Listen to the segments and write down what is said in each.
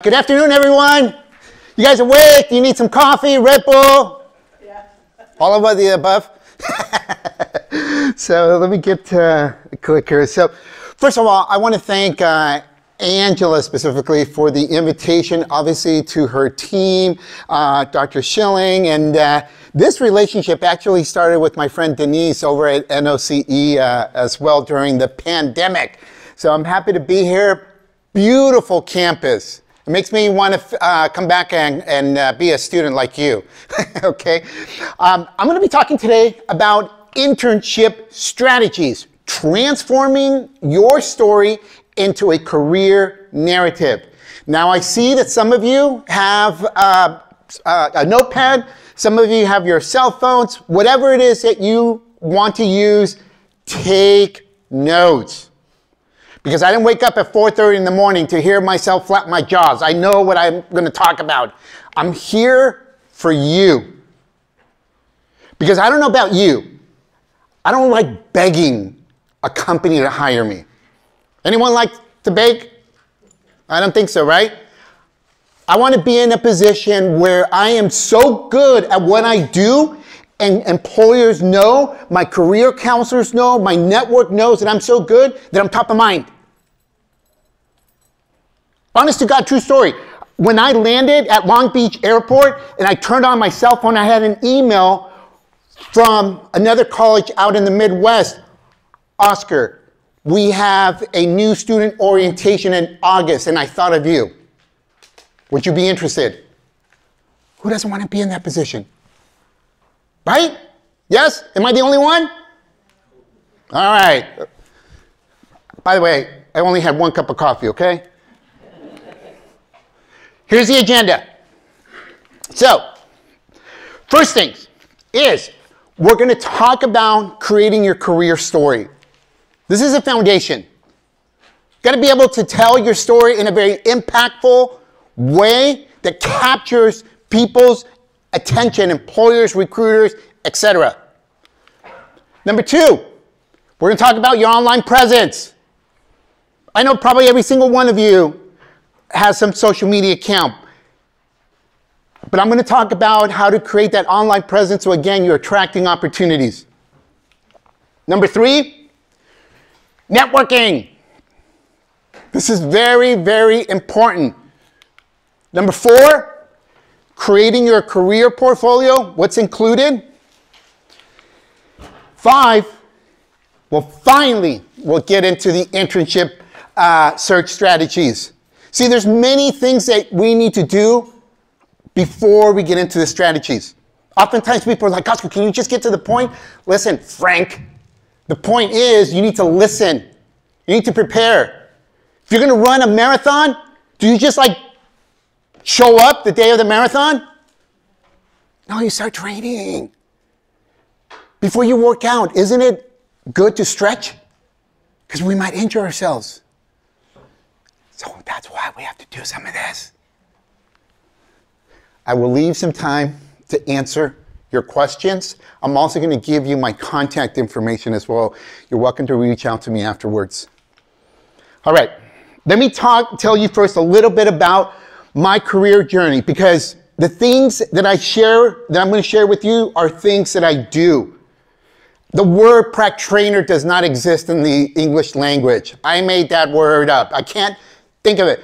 Good afternoon, everyone. You guys awake? You need some coffee, Red Bull? Yeah. All of the above? So let me get a click here. So first of all, I want to thank Angela specifically for the invitation, obviously to her team, Dr. Schilling. And this relationship actually started with my friend Denise over at NOCE as well during the pandemic. So I'm happy to be here. Beautiful campus. It makes me want to come back and be a student like you, okay? I'm going to be talking today about internship strategies, transforming your story into a career narrative. Now, I see that some of you have a notepad, some of you have your cell phones, whatever it is that you want to use, take notes. Because I didn't wake up at 4:30 in the morning to hear myself flap my jaws. I know what I'm going to talk about. I'm here for you. Because I don't know about you. I don't like begging a company to hire me. Anyone like to beg? I don't think so, right? I want to be in a position where I am so good at what I do, and employers know, my career counselors know, my network knows that I'm so good that I'm top of mind. Honest to God, true story. When I landed at Long Beach Airport and I turned on my cell phone, I had an email from another college out in the Midwest. Oscar, we have a new student orientation in August and I thought of you. Would you be interested? Who doesn't want to be in that position? Right? Yes? Am I the only one? All right. By the way, I only had one cup of coffee, okay? Here's the agenda. So, first thing is we're going to talk about creating your career story. This is a foundation. You've got to be able to tell your story in a very impactful way that captures people's attention, employers, recruiters, etc. Number two, we're going to talk about your online presence. I know probably every single one of you has some social media account, but I'm going to talk about how to create that online presence so again, you're attracting opportunities. Number three, networking. This is very, very important. Number four, creating your career portfolio, what's included. Five, well, finally, we'll get into the internship search strategies. See, there's many things that we need to do before we get into the strategies. Oftentimes, people are like, Oscar, can you just get to the point? Listen, Frank, the point is you need to listen. You need to prepare. If you're going to run a marathon, do you just like show up the day of the marathon? No, you start training. Before you work out, isn't it good to stretch? Because we might injure ourselves. So that's why we have to do some of this. I will leave some time to answer your questions. I'm also going to give you my contact information as well. You're welcome to reach out to me afterwards. All right, let me tell you first a little bit about my career journey, because the things that I'm going to share with you are things that I do. The word prac trainer does not exist in the English language. I made that word up. I can't think of it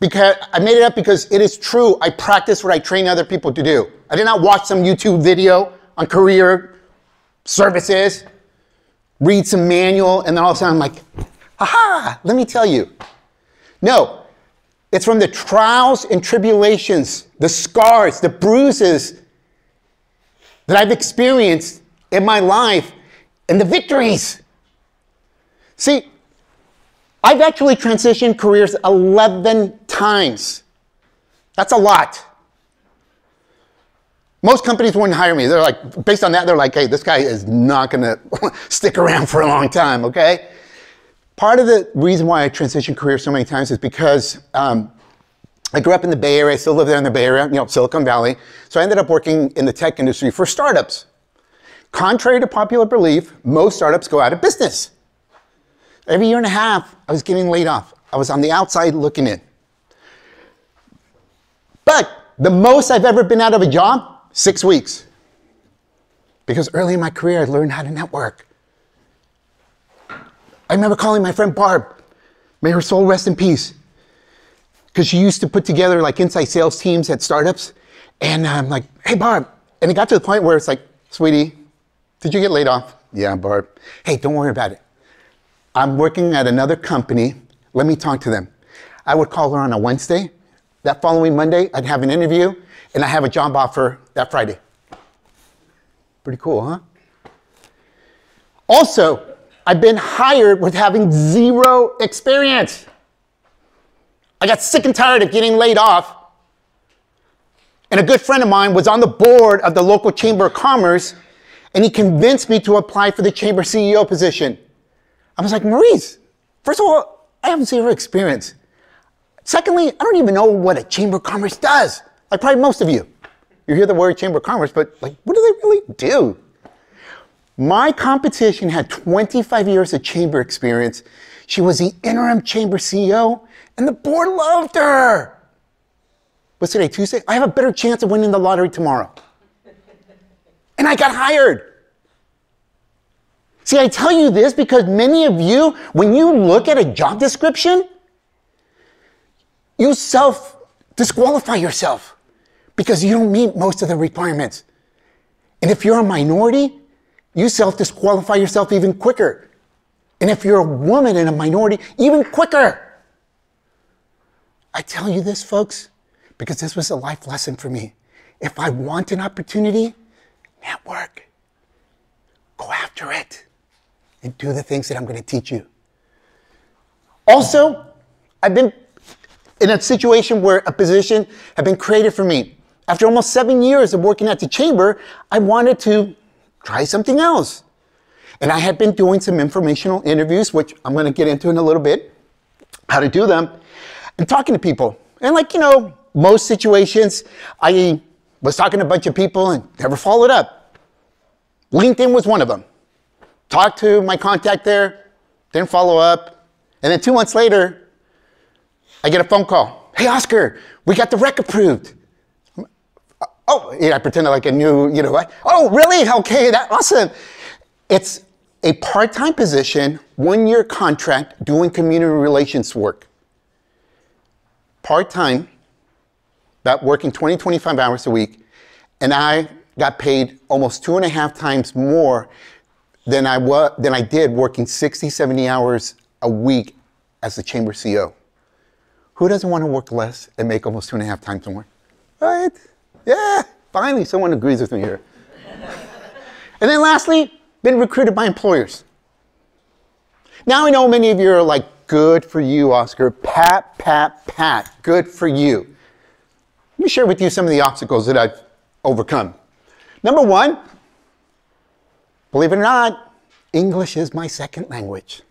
because I made it up because it is true. I practice what I train other people to do. I did not watch some YouTube video on career services, read some manual, and then all of a sudden I'm like, aha, let me tell you. No. It's from the trials and tribulations, the scars, the bruises that I've experienced in my life and the victories. See, I've actually transitioned careers 11 times. That's a lot. Most companies wouldn't hire me. They're like, based on that, they're like, hey, this guy is not going to stick around for a long time, okay? Part of the reason why I transitioned careers so many times is because I grew up in the Bay Area. I still live there in the Bay Area, you know, Silicon Valley. So I ended up working in the tech industry for startups. Contrary to popular belief, most startups go out of business. Every year and a half, I was getting laid off. I was on the outside looking in. The most I've ever been out of a job, 6 weeks. Because early in my career, I learned how to network. I remember calling my friend Barb, may her soul rest in peace, because she used to put together like inside sales teams at startups. And I'm like, hey, Barb. And it got to the point where it's like, sweetie, did you get laid off? Yeah, Barb. Hey, don't worry about it. I'm working at another company. Let me talk to them. I would call her on a Wednesday. That following Monday, I'd have an interview, and I have a job offer that Friday. Pretty cool, huh? Also, I've been hired with having zero experience. I got sick and tired of getting laid off. And a good friend of mine was on the board of the local Chamber of Commerce, and he convinced me to apply for the Chamber CEO position. I was like, Maurice, first of all, I have zero experience. Secondly, I don't even know what a Chamber of Commerce does. Like probably most of you. You hear the word Chamber of Commerce, but like, what do they really do? My competition had 25 years of chamber experience. She was the interim chamber CEO, and the board loved her. What's today, Tuesday? I have a better chance of winning the lottery tomorrow. And I got hired. See, I tell you this because many of you, when you look at a job description, you self-disqualify yourself because you don't meet most of the requirements. And if you're a minority, you self-disqualify yourself even quicker. And if you're a woman and a minority, even quicker. I tell you this, folks, because this was a life lesson for me. If I want an opportunity, network. Go after it and do the things that I'm going to teach you. Also, I've been in a situation where a position had been created for me. After almost 7 years of working at the chamber, I wanted to try something else. And I had been doing some informational interviews, which I'm going to get into in a little bit, how to do them, and talking to people. And like, you know, most situations, I was talking to a bunch of people and never followed up. LinkedIn was one of them. Talked to my contact there, didn't follow up. And then 2 months later, I get a phone call. Hey, Oscar, we got the rec approved. Oh, yeah, I pretended like I knew, you know what? Oh, really? Okay, that's awesome. It's a part-time position, 1-year contract, doing community relations work. Part-time, about working 20, 25 hours a week, and I got paid almost 2.5 times more than I did working 60, 70 hours a week as the chamber CEO. Who doesn't want to work less and make almost 2.5 times more? Right? Yeah, finally someone agrees with me here. And then lastly, been recruited by employers. Now I know many of you are like, good for you, Oscar. Pat, pat, pat. Good for you. Let me share with you some of the obstacles that I've overcome. Number one, believe it or not, English is my second language.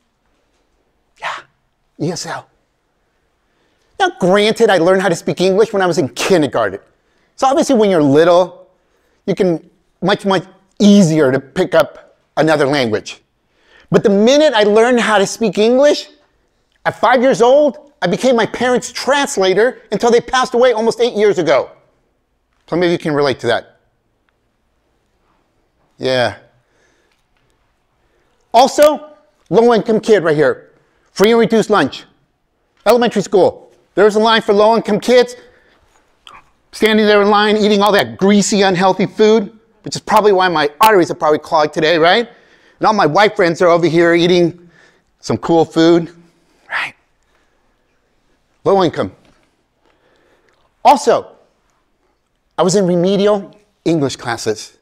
Yeah, ESL. Now, granted, I learned how to speak English when I was in kindergarten. So obviously when you're little, you can much easier to pick up another language. But the minute I learned how to speak English, at 5 years old, I became my parents' translator until they passed away almost 8 years ago. Some of you can relate to that. Yeah. Also, low-income kid right here. Free and reduced lunch. Elementary school. There's a line for low-income kids, standing there in line, eating all that greasy, unhealthy food, which is probably why my arteries are probably clogged today, right? And all my white friends are over here eating some cool food, right? Low income. Also, I was in remedial English classes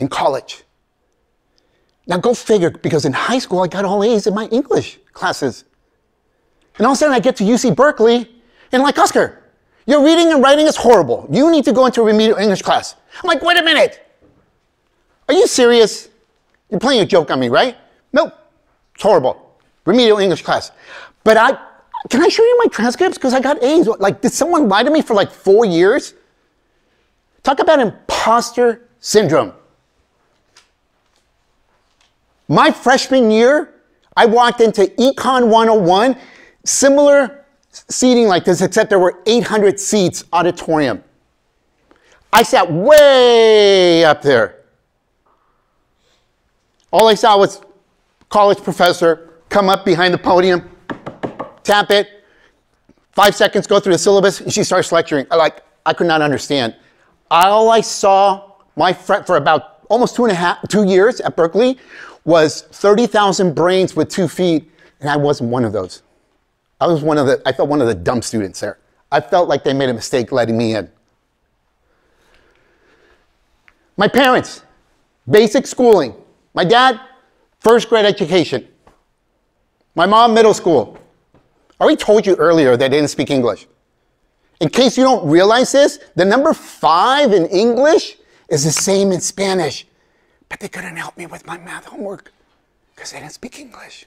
in college. Now go figure, because in high school, I got all A's in my English classes. And all of a sudden, I get to UC Berkeley, and like, Oscar, your reading and writing is horrible. You need to go into a remedial English class. I'm like, wait a minute. Are you serious? You're playing a joke on me, right? Nope. It's horrible. Remedial English class. But can I show you my transcripts? Because I got A's. Like, did someone lie to me for like 4 years? Talk about imposter syndrome. My freshman year, I walked into Econ 101, similar seating like this, except there were 800 seats auditorium. I sat way up there. All I saw was college professor come up behind the podium, tap it, 5 seconds, go through the syllabus, and she starts lecturing. I could not understand. All I saw, my friend, for about almost 2 years at Berkeley, was 30,000 brains with 2 feet, and I wasn't one of those. I felt one of the dumb students there. I felt like they made a mistake letting me in. My parents, basic schooling. My dad, first grade education. My mom, middle school. I already told you earlier they didn't speak English. In case you don't realize this, the number 5 in English is the same in Spanish. But they couldn't help me with my math homework because they didn't speak English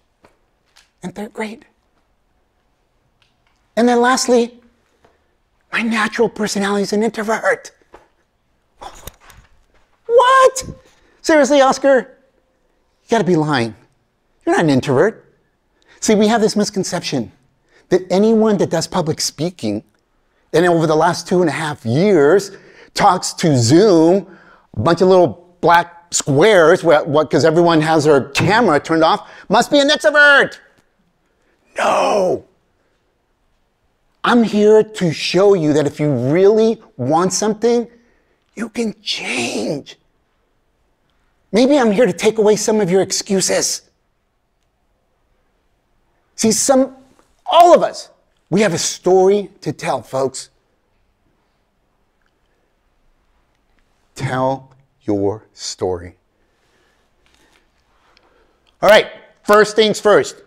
in 3rd grade. And then lastly, my natural personality is an introvert. What? Seriously, Oscar? You gotta be lying. You're not an introvert. See, we have this misconception that anyone that does public speaking and over the last 2.5 years talks to Zoom, a bunch of little black squares, because everyone has their camera turned off, must be an extrovert. No. I'm here to show you that if you really want something, you can change. Maybe I'm here to take away some of your excuses. See, all of us, we have a story to tell, folks. Tell your story. All right, first things first.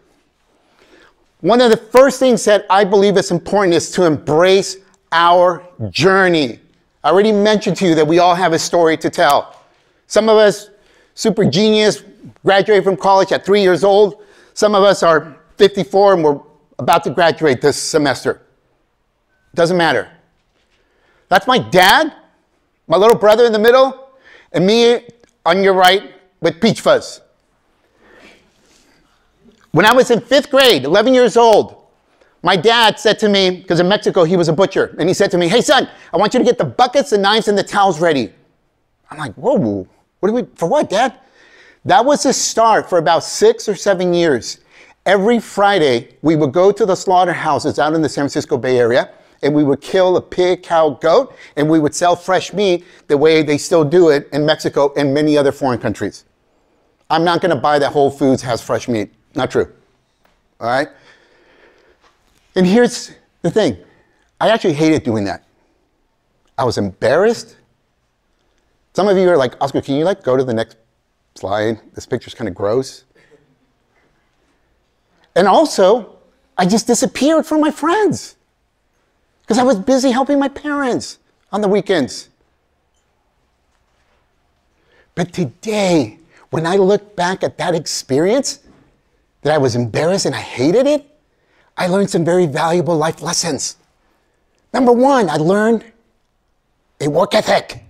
One of the first things that I believe is important is to embrace our journey. I already mentioned to you that we all have a story to tell. Some of us, super genius, graduated from college at 3 years old. Some of us are 54 and we're about to graduate this semester. Doesn't matter. That's my dad, my little brother in the middle, and me on your right with peach fuzz. When I was in 5th grade, 11 years old, my dad said to me, because in Mexico he was a butcher, and he said to me, hey son, I want you to get the buckets, the knives, and the towels ready. I'm like, whoa, for what, Dad? That was the start for about 6 or 7 years. Every Friday, we would go to the slaughterhouses out in the San Francisco Bay Area, and we would kill a pig, cow, goat, and we would sell fresh meat the way they still do it in Mexico and many other foreign countries. I'm not gonna buy that Whole Foods has fresh meat. Not true, all right? And here's the thing. I actually hated doing that. I was embarrassed. Some of you are like, Oscar, can you go to the next slide? This picture's kind of gross. And also, I just disappeared from my friends because I was busy helping my parents on the weekends. But today, when I look back at that experience, that I was embarrassed and I hated it, I learned some very valuable life lessons. Number one, I learned a work ethic.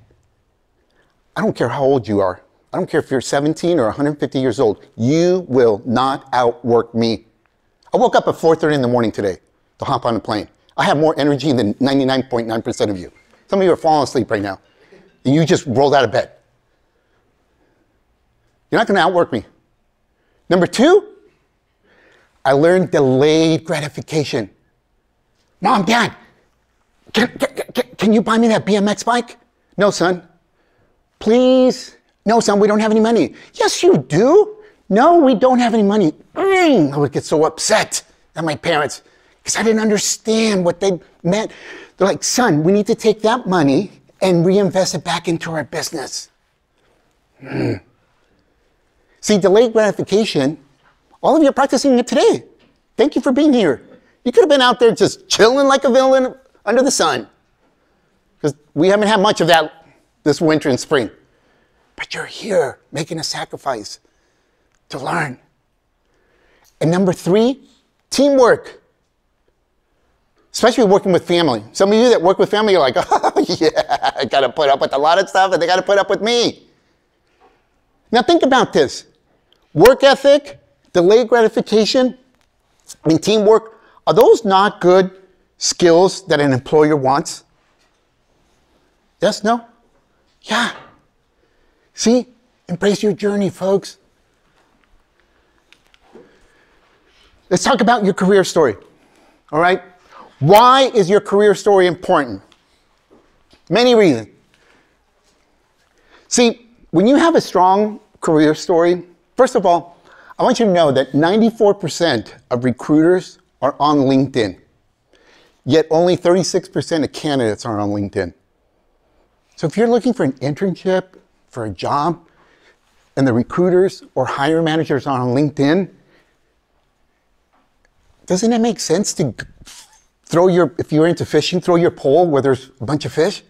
I don't care how old you are. I don't care if you're 17 or 150 years old. You will not outwork me. I woke up at 4:30 in the morning today to hop on a plane. I have more energy than 99.9% of you. Some of you are falling asleep right now, and you just rolled out of bed. You're not going to outwork me. Number two, I learned delayed gratification. Mom, Dad, can you buy me that BMX bike? No, son. Please? No, son, we don't have any money. Yes, you do. No, we don't have any money. I would get so upset at my parents because I didn't understand what they meant. They're like, son, we need to take that money and reinvest it back into our business. See, delayed gratification. All of you are practicing it today. Thank you for being here. You could have been out there just chilling like a villain under the sun, because we haven't had much of that this winter and spring. But you're here making a sacrifice to learn. And number three, teamwork. Especially working with family. Some of you that work with family are like, oh yeah, I gotta put up with a lot of stuff and they gotta put up with me. Now think about this. Work ethic, delayed gratification, and teamwork, are those not good skills that an employer wants? Yes, no? Yeah. See? Embrace your journey, folks. Let's talk about your career story, all right? Why is your career story important? Many reasons. See, when you have a strong career story, first of all, I want you to know that 94% of recruiters are on LinkedIn, yet only 36% of candidates are on LinkedIn. So if you're looking for an internship, for a job, and the recruiters or hiring managers are on LinkedIn, doesn't it make sense to throw your, if you're into fishing, throw your pole where there's a bunch of fish?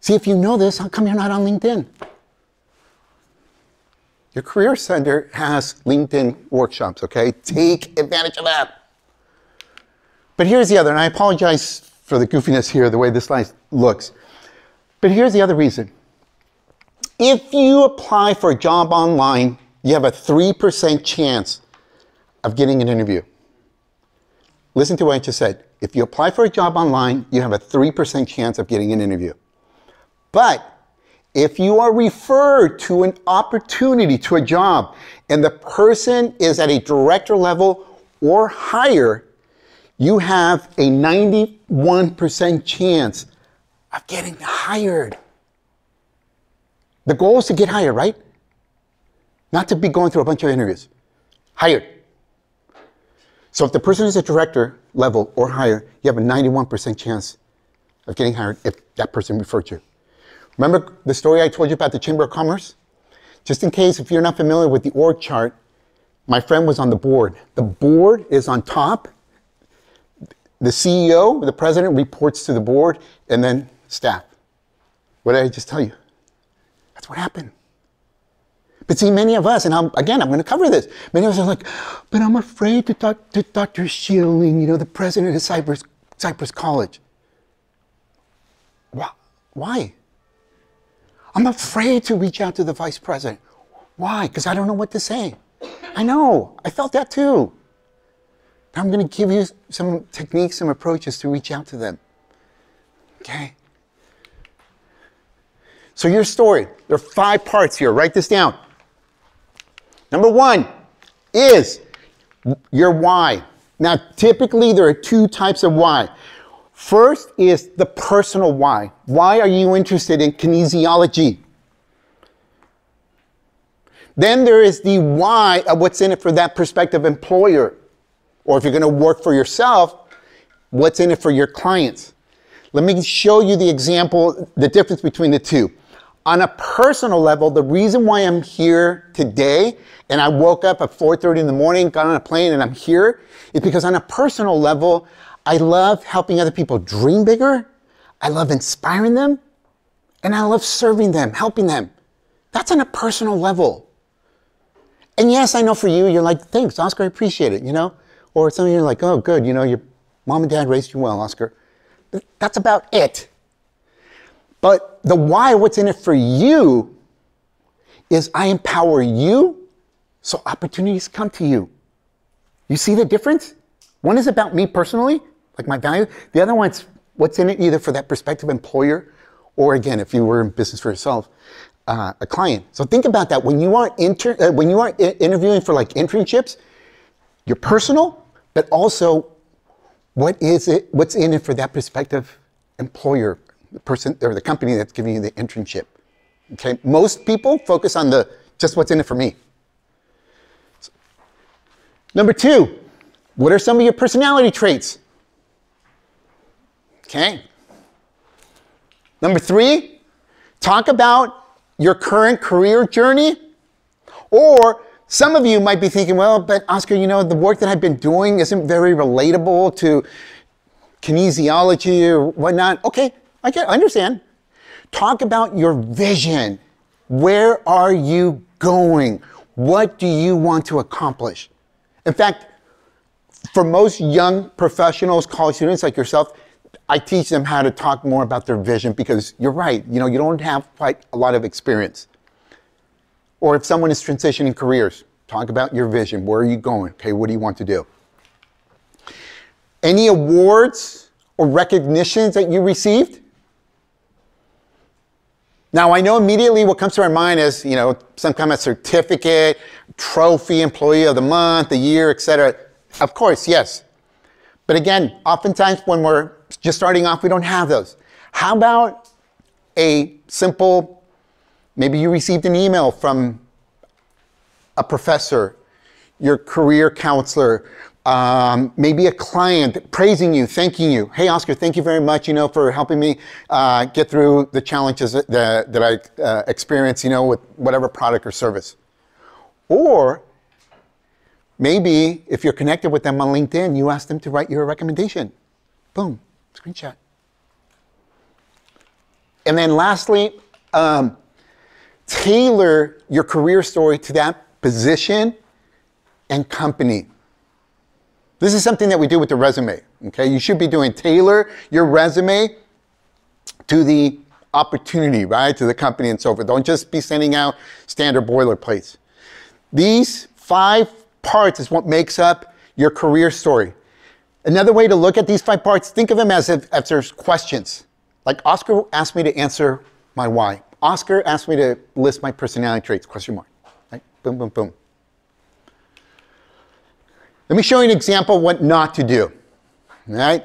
See, if you know this, how come you're not on LinkedIn? Your career center has LinkedIn workshops, okay? Take advantage of that. But here's the other, and I apologize for the goofiness here, the way this slide looks. But here's the other reason. If you apply for a job online, you have a 3% chance of getting an interview. Listen to what I just said. If you apply for a job online, you have a 3% chance of getting an interview. But if you are referred to an opportunity to a job and the person is at a director level or higher, you have a 91% chance of getting hired. The goal is to get hired, right? Not to be going through a bunch of interviews. Hired. So if the person is at director level or higher, you have a 91% chance of getting hired if that person referred you. Remember the story I told you about the Chamber of Commerce? Just in case, if you're not familiar with the org chart, my friend was on the board. The board is on top. The CEO, the president, reports to the board, and then staff. What did I just tell you? That's what happened. But see, many of us, and I'm going to cover this. Many of us are like, but I'm afraid to talk to Dr. Schilling, you know, the president of Cypress College. Why? I'm afraid to reach out to the vice president. Why? Because I don't know what to say. I know. I felt that too. I'm going to give you some techniques, some approaches to reach out to them. Okay? So your story. There are 5 parts here. Write this down. Number 1 is your why. Now, typically there are 2 types of why. First is the personal why. Why are you interested in kinesiology? Then there is the why of what's in it for that prospective employer. Or if you're going to work for yourself, what's in it for your clients? Let me show you the example, the difference between the 2. On a personal level, the reason why I'm here today, and I woke up at 4:30 in the morning, got on a plane, and I'm here, is because on a personal level, I love helping other people dream bigger, I love inspiring them, and I love serving them, helping them. That's on a personal level. And yes, I know for you, you're like, thanks, Oscar, I appreciate it, you know? Or some of you are like, oh, good, you know, your mom and dad raised you well, Oscar. That's about it. But the why, what's in it for you, is I empower you so opportunities come to you. You see the difference? One is about me personally, like my value. The other one's what's in it either for that prospective employer or, again, if you were in business for yourself, a client. So think about that. When you are interviewing for like internships, your personal, but also what is it, what's in it for that prospective employer, the person or the company that's giving you the internship. Okay, most people focus on the just what's in it for me. So, number 2, what are some of your personality traits? Okay. Number 3, talk about your current career journey. Or some of you might be thinking, well, but Oscar, you know, the work that I've been doing isn't very relatable to kinesiology or whatnot. Okay, I understand. Talk about your vision. Where are you going? What do you want to accomplish? In fact, for most young professionals, college students like yourself, I teach them how to talk more about their vision because you're right, you know, you don't have quite a lot of experience. Or if someone is transitioning careers, talk about your vision. Where are you going? Okay, what do you want to do? Any awards or recognitions that you received? Now, I know immediately what comes to our mind is, you know, some kind of certificate, trophy, employee of the month, the year, et cetera. Of course, yes. But again, oftentimes when we're just starting off, we don't have those. How about a simple, maybe you received an email from a professor, your career counselor, maybe a client praising you, thanking you. Hey, Oscar, thank you very much, you know, for helping me get through the challenges that I experienced, you know, with whatever product or service. Or maybe if you're connected with them on LinkedIn, you ask them to write you a recommendation. Boom, screenshot. And then lastly, tailor your career story to that position and company. This is something that we do with the resume, okay? You should be doing tailor your resume to the opportunity, right? To the company and so forth. Don't just be sending out standard boilerplates. These 5 parts is what makes up your career story. Another way to look at these 5 parts, think of them as if there's questions. Like Oscar asked me to answer my why. Oscar asked me to list my personality traits, question mark. Right? Boom, boom, boom. Let me show you an example of what not to do, all right?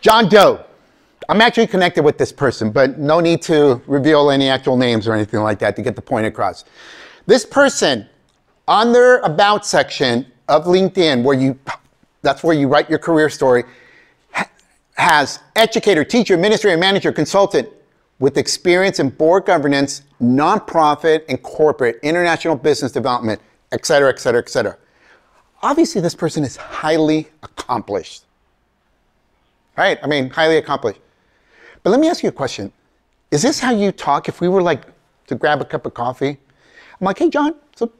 John Doe. I'm actually connected with this person, but no need to reveal any actual names or anything like that to get the point across. This person, on their About section of LinkedIn, where you, that's where you write your career story, has educator, teacher, administrator, manager, consultant, with experience in board governance, nonprofit and corporate, international business development, et cetera, et cetera, et cetera. Obviously, this person is highly accomplished, right? I mean, highly accomplished. But let me ask you a question. Is this how you talk if we were like to grab a cup of coffee? I'm like, hey, John, so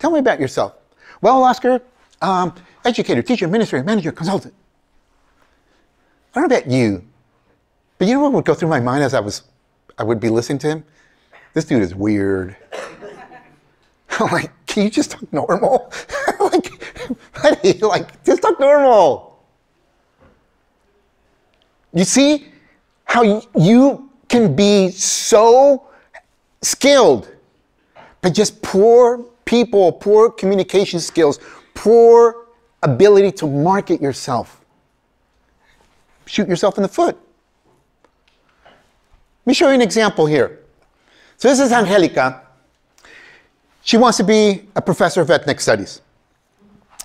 tell me about yourself. Well, Oscar, educator, teacher, administrator, manager, consultant. I don't know about you, but you know what would go through my mind as I would be listening to him? This dude is weird. I'm like, can you just talk normal? Buddy, like, just talk normal. You see how you can be so skilled, but just poor people, poor communication skills, poor ability to market yourself. Shoot yourself in the foot. Let me show you an example here. So this is Angelica. She wants to be a professor of ethnic studies.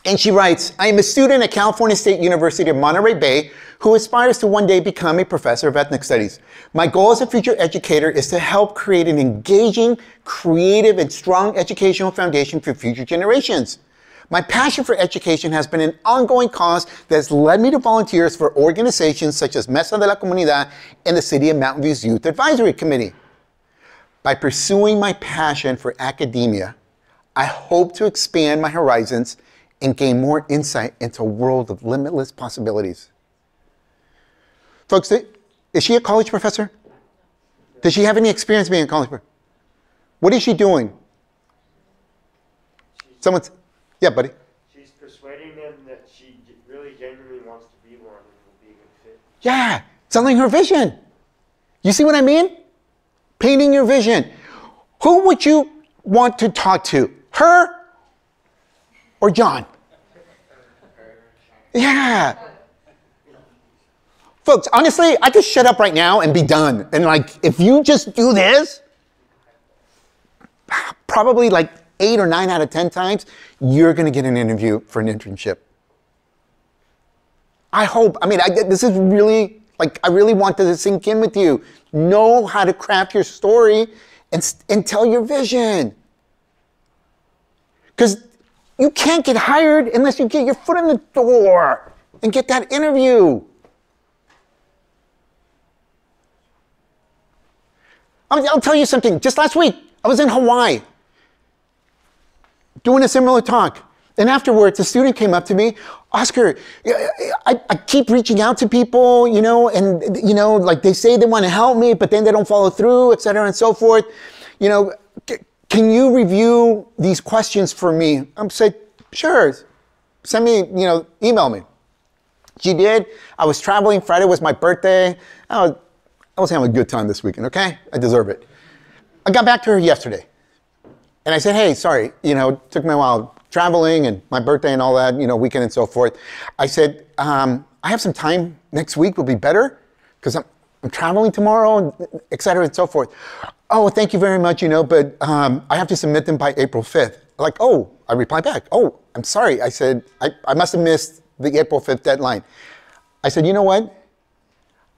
And she writes, I am a student at California State University of Monterey Bay who aspires to one day become a professor of ethnic studies. My goal as a future educator is to help create an engaging, creative, and strong educational foundation for future generations. My passion for education has been an ongoing cause that has led me to volunteers for organizations such as Mesa de la Comunidad and the City of Mountain View's Youth Advisory Committee. By pursuing my passion for academia, I hope to expand my horizons and gain more insight into a world of limitless possibilities. Folks, is she a college professor? Does she have any experience being a college professor? What is she doing? Someone's, yeah, buddy. She's persuading them that she really genuinely wants to be one and will be a good fit. Yeah, selling her vision. You see what I mean? Painting your vision. Who would you want to talk to? Her? Or John? Yeah. Folks, honestly, I could shut up right now and be done. And like, if you just do this, probably like 8 or 9 out of 10 times, you're gonna get an interview for an internship. I hope, I mean, this is really, like, I really want this to sink in with you. Know how to craft your story and tell your vision. Because you can't get hired unless you get your foot in the door and get that interview. I'll tell you something. Just last week, I was in Hawaii doing a similar talk. And afterwards, a student came up to me, Oscar, I keep reaching out to people, you know, and, you know, like they say they want to help me, but then they don't follow through, et cetera, and so forth. You know, can you review these questions for me? I said, sure, send me, you know, email me. She did. I was traveling. Friday was my birthday. I was I was having a good time this weekend, okay? I deserve it. I got back to her yesterday, and I said, hey, sorry, you know, it took me a while traveling and my birthday and all that, you know, weekend and so forth. I said, I have some time next week will be better because I'm traveling tomorrow, and et cetera, and so forth. Oh, thank you very much, you know, but I have to submit them by April 5th. Like, oh, I replied back. Oh, I'm sorry. I said, I must have missed the April 5th deadline. I said, you know what?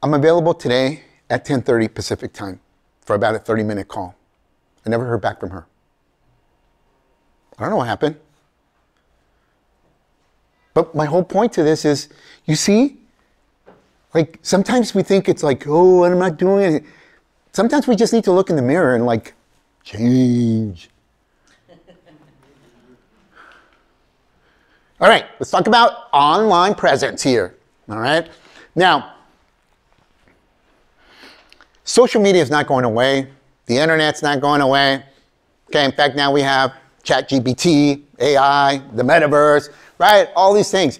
I'm available today at 10:30 Pacific time for about a 30-minute call. I never heard back from her. I don't know what happened. But my whole point to this is, you see, like sometimes we think it's like, oh, I'm not doing it. Sometimes we just need to look in the mirror and like, change. All right, let's talk about online presence here, all right? Now, social media is not going away. The internet's not going away. Okay, in fact, now we have ChatGPT, AI, the metaverse, right? All these things.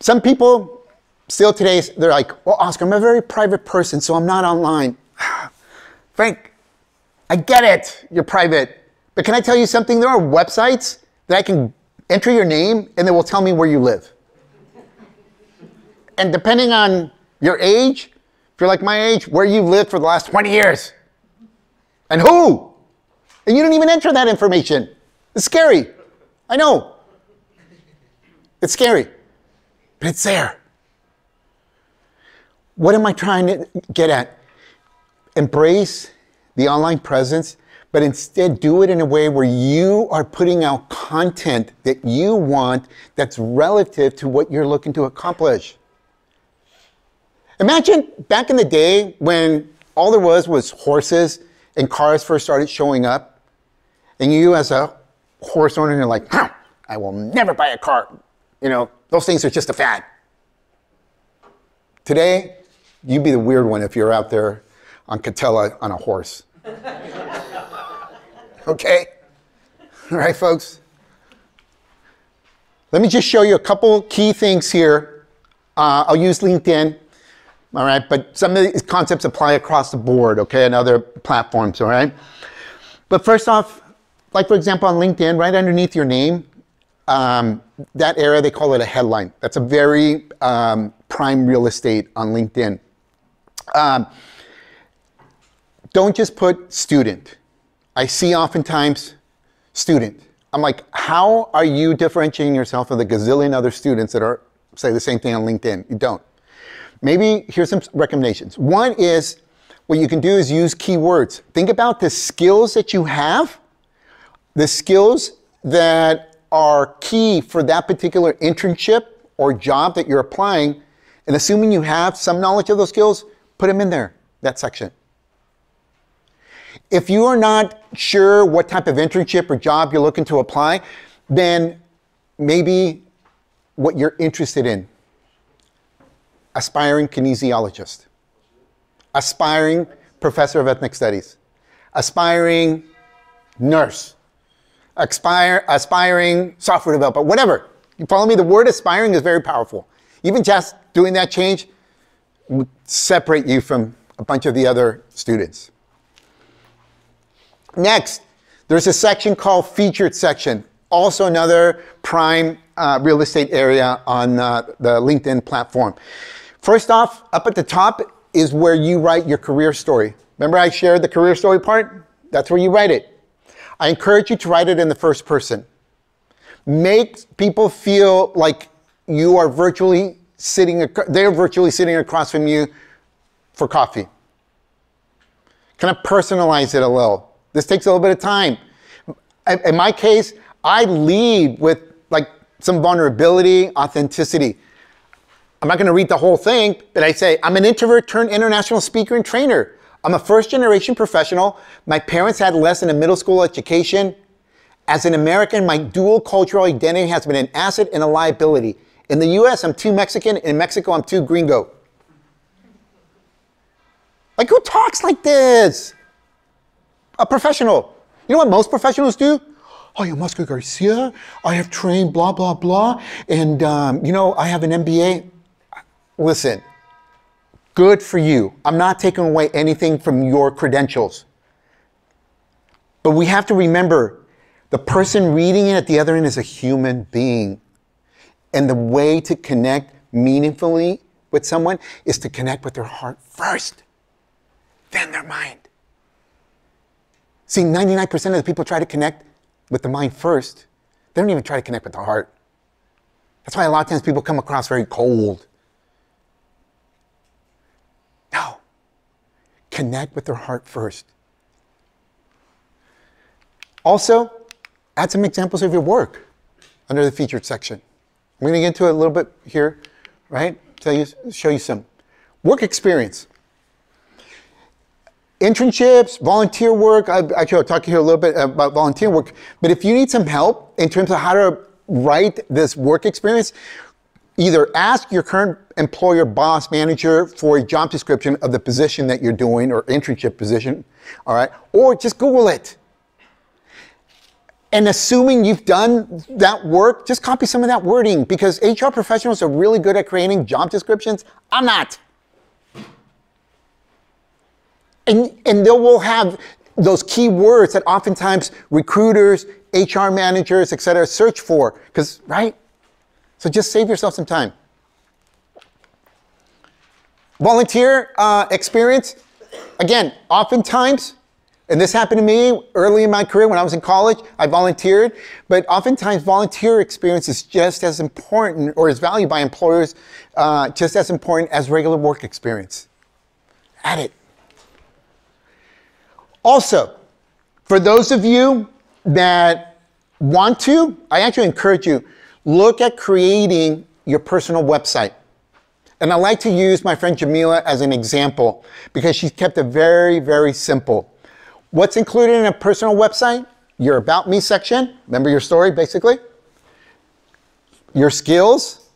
Some people still today, they're like, well, Oscar, I'm a very private person, so I'm not online. Frank, I get it, you're private. But can I tell you something? There are websites that I can enter your name and they will tell me where you live. And depending on your age, if you're like my age, where you've lived for the last 20 years. And who? And you don't even enter that information. It's scary. I know. It's scary. But it's there. What am I trying to get at? Embrace the online presence, but instead do it in a way where you are putting out content that you want that's relative to what you're looking to accomplish. Imagine back in the day when all there was horses and cars first started showing up, and you as a horse owner, you're like, I will never buy a car. You know, those things are just a fad. Today, you'd be the weird one if you're out there on Catella on a horse. Okay? All right, folks? Let me just show you a couple key things here. I'll use LinkedIn, all right? But some of these concepts apply across the board, okay, and other platforms, all right? But first off, like, for example, on LinkedIn, right underneath your name, that area, they call it a headline. That's a very prime real estate on LinkedIn. Don't just put student. I see oftentimes student. I'm like, how are you differentiating yourself from the gazillion other students that are say the same thing on LinkedIn? You don't. Maybe here's some recommendations. One is what you can do is use keywords. Think about the skills that you have, the skills that are key for that particular internship or job that you're applying, and assuming you have some knowledge of those skills, put them in there, that section. If you are not sure what type of internship or job you're looking to apply, then maybe what you're interested in. Aspiring kinesiologist, aspiring professor of ethnic studies, aspiring nurse, aspiring software developer, whatever. You follow me? The word aspiring is very powerful. Even just doing that change would separate you from a bunch of the other students. Next, there's a section called featured section, also another prime real estate area on the LinkedIn platform. First off, up at the top is where you write your career story. Remember I shared the career story part? That's where you write it. I encourage you to write it in the first person. Make people feel like you are virtually sitting, they're virtually sitting across from you for coffee. Kind of personalize it a little. This takes a little bit of time. In my case, I lead with like some vulnerability, authenticity. I'm not gonna read the whole thing, but I say, I'm an introvert turned international speaker and trainer. I'm a first generation professional. My parents had less than a middle school education. As an American, my dual cultural identity has been an asset and a liability. In the US, I'm too Mexican. In Mexico, I'm too gringo. Like, who talks like this? A professional. You know what most professionals do? I am Oscar Garcia. I have trained blah, blah, blah. And, you know, I have an MBA. Listen, Good for you. I'm not taking away anything from your credentials. But we have to remember, the person reading it at the other end is a human being. And the way to connect meaningfully with someone is to connect with their heart first, then their mind. See, 99% of the people try to connect with the mind first. They don't even try to connect with the heart. That's why a lot of times people come across very cold. No. Connect with their heart first. Also, add some examples of your work under the featured section. I'm going to get into it a little bit here, right? Show you some. Work experience. Internships, volunteer work. Actually, I'll talk to you a little bit about volunteer work. But if you need some help in terms of how to write this work experience, either ask your current employer, boss, manager for a job description of the position that you're doing or internship position, all right? Or just Google it. And assuming you've done that work, just copy some of that wording, because HR professionals are really good at creating job descriptions. I'm not. And they will have those key words that oftentimes recruiters, HR managers, et cetera, search for, because, right? So just save yourself some time. Volunteer experience, again, oftentimes, and this happened to me early in my career when I was in college, I volunteered, but oftentimes volunteer experience is just as important or is valued by employers just as important as regular work experience. Add it. Also, for those of you that want to, I actually encourage you, look at creating your personal website. And I like to use my friend Jamila as an example because she's kept it very, very simple. What's included in a personal website? Your About Me section, remember your story basically. Your skills.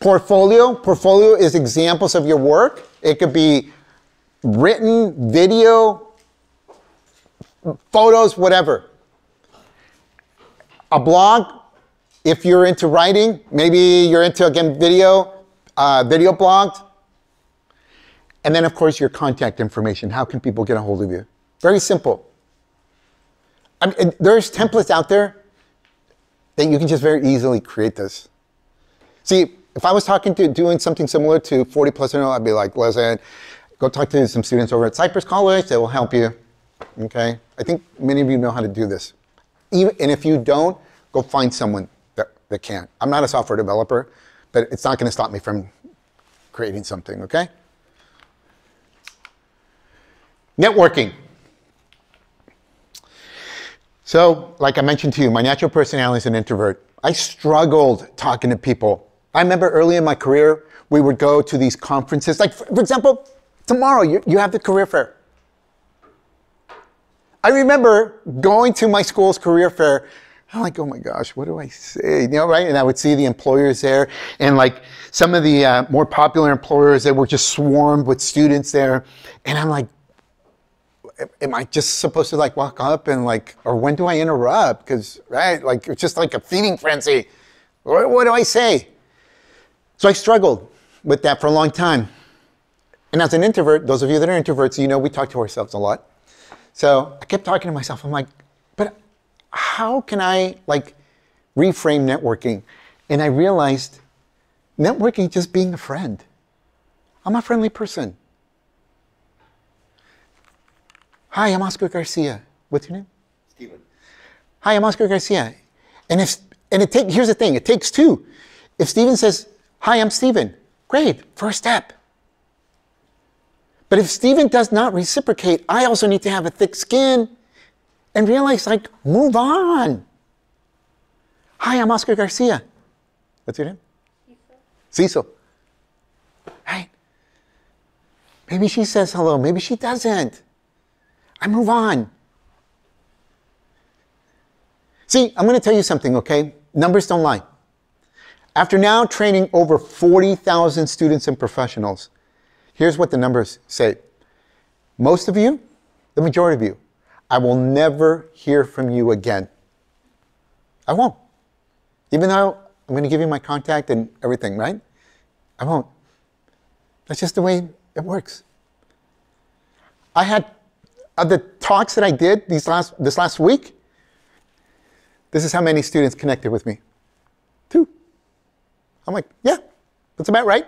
Portfolio. Portfolio is examples of your work. It could be written, video, photos, whatever. A blog, if you're into writing, maybe you're into, again, video, video blogs. And then, of course, your contact information. How can people get a hold of you? Very simple. I mean, there's templates out there that you can just very easily create this. See, if I was talking to doing something similar to 40+0, I'd be like, listen, go talk to some students over at Cypress College. They will help you. Okay? I think many of you know how to do this. Even, and if you don't, go find someone that can. I'm not a software developer, but it's not going to stop me from creating something. Okay? Networking. So, like I mentioned to you, my natural personality is an introvert. I struggled talking to people. I remember early in my career, we would go to these conferences. Like, for example, tomorrow you have the career fair. I remember going to my school's career fair. I'm like, oh my gosh, what do I say? You know, right? And I would see the employers there. And like some of the more popular employers, they were just swarmed with students there. And I'm like, am I just supposed to like walk up and like, or when do I interrupt? Because, right, like it's just like a feeding frenzy. What do I say? So I struggled with that for a long time. And as an introvert, those of you that are introverts, you know we talk to ourselves a lot. So I kept talking to myself. I'm like, but how can I like reframe networking? And I realized networking just being a friend. I'm a friendly person. Hi, I'm Oscar Garcia. What's your name? Steven. Hi, I'm Oscar Garcia. Here's the thing, it takes two. If Steven says, hi, I'm Steven, great, first step. But if Steven does not reciprocate, I also need to have a thick skin and realize, like, move on. Hi, I'm Oscar Garcia. What's your name? Cecil. Right? Maybe she says hello, maybe she doesn't. I move on. See, I'm going to tell you something, okay? Numbers don't lie. After now training over 40,000 students and professionals, here's what the numbers say. Most of you, the majority of you, I will never hear from you again. I won't. Even though I'm going to give you my contact and everything, right? I won't. That's just the way it works. I had the talks that I did this last week, this is how many students connected with me. 2. I'm like, yeah, that's about right.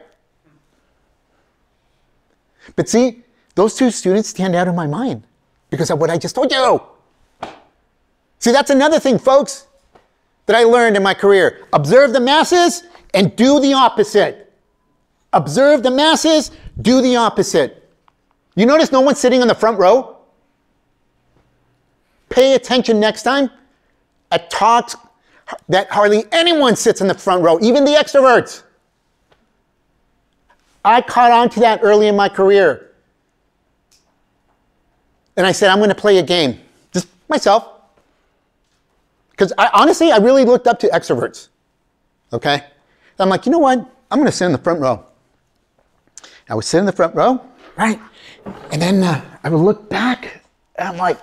But see, those 2 students stand out in my mind because of what I just told you. See, that's another thing, folks, that I learned in my career. Observe the masses and do the opposite. Observe the masses, do the opposite. You notice no one's sitting on the front row? Pay attention next time at talks that hardly anyone sits in the front row, even the extroverts. I caught on to that early in my career. And I said, I'm going to play a game, just myself. Because honestly, I really looked up to extroverts, okay? And I'm like, you know what? I'm going to sit in the front row. I would sit in the front row, right? And then I would look back, and I'm like,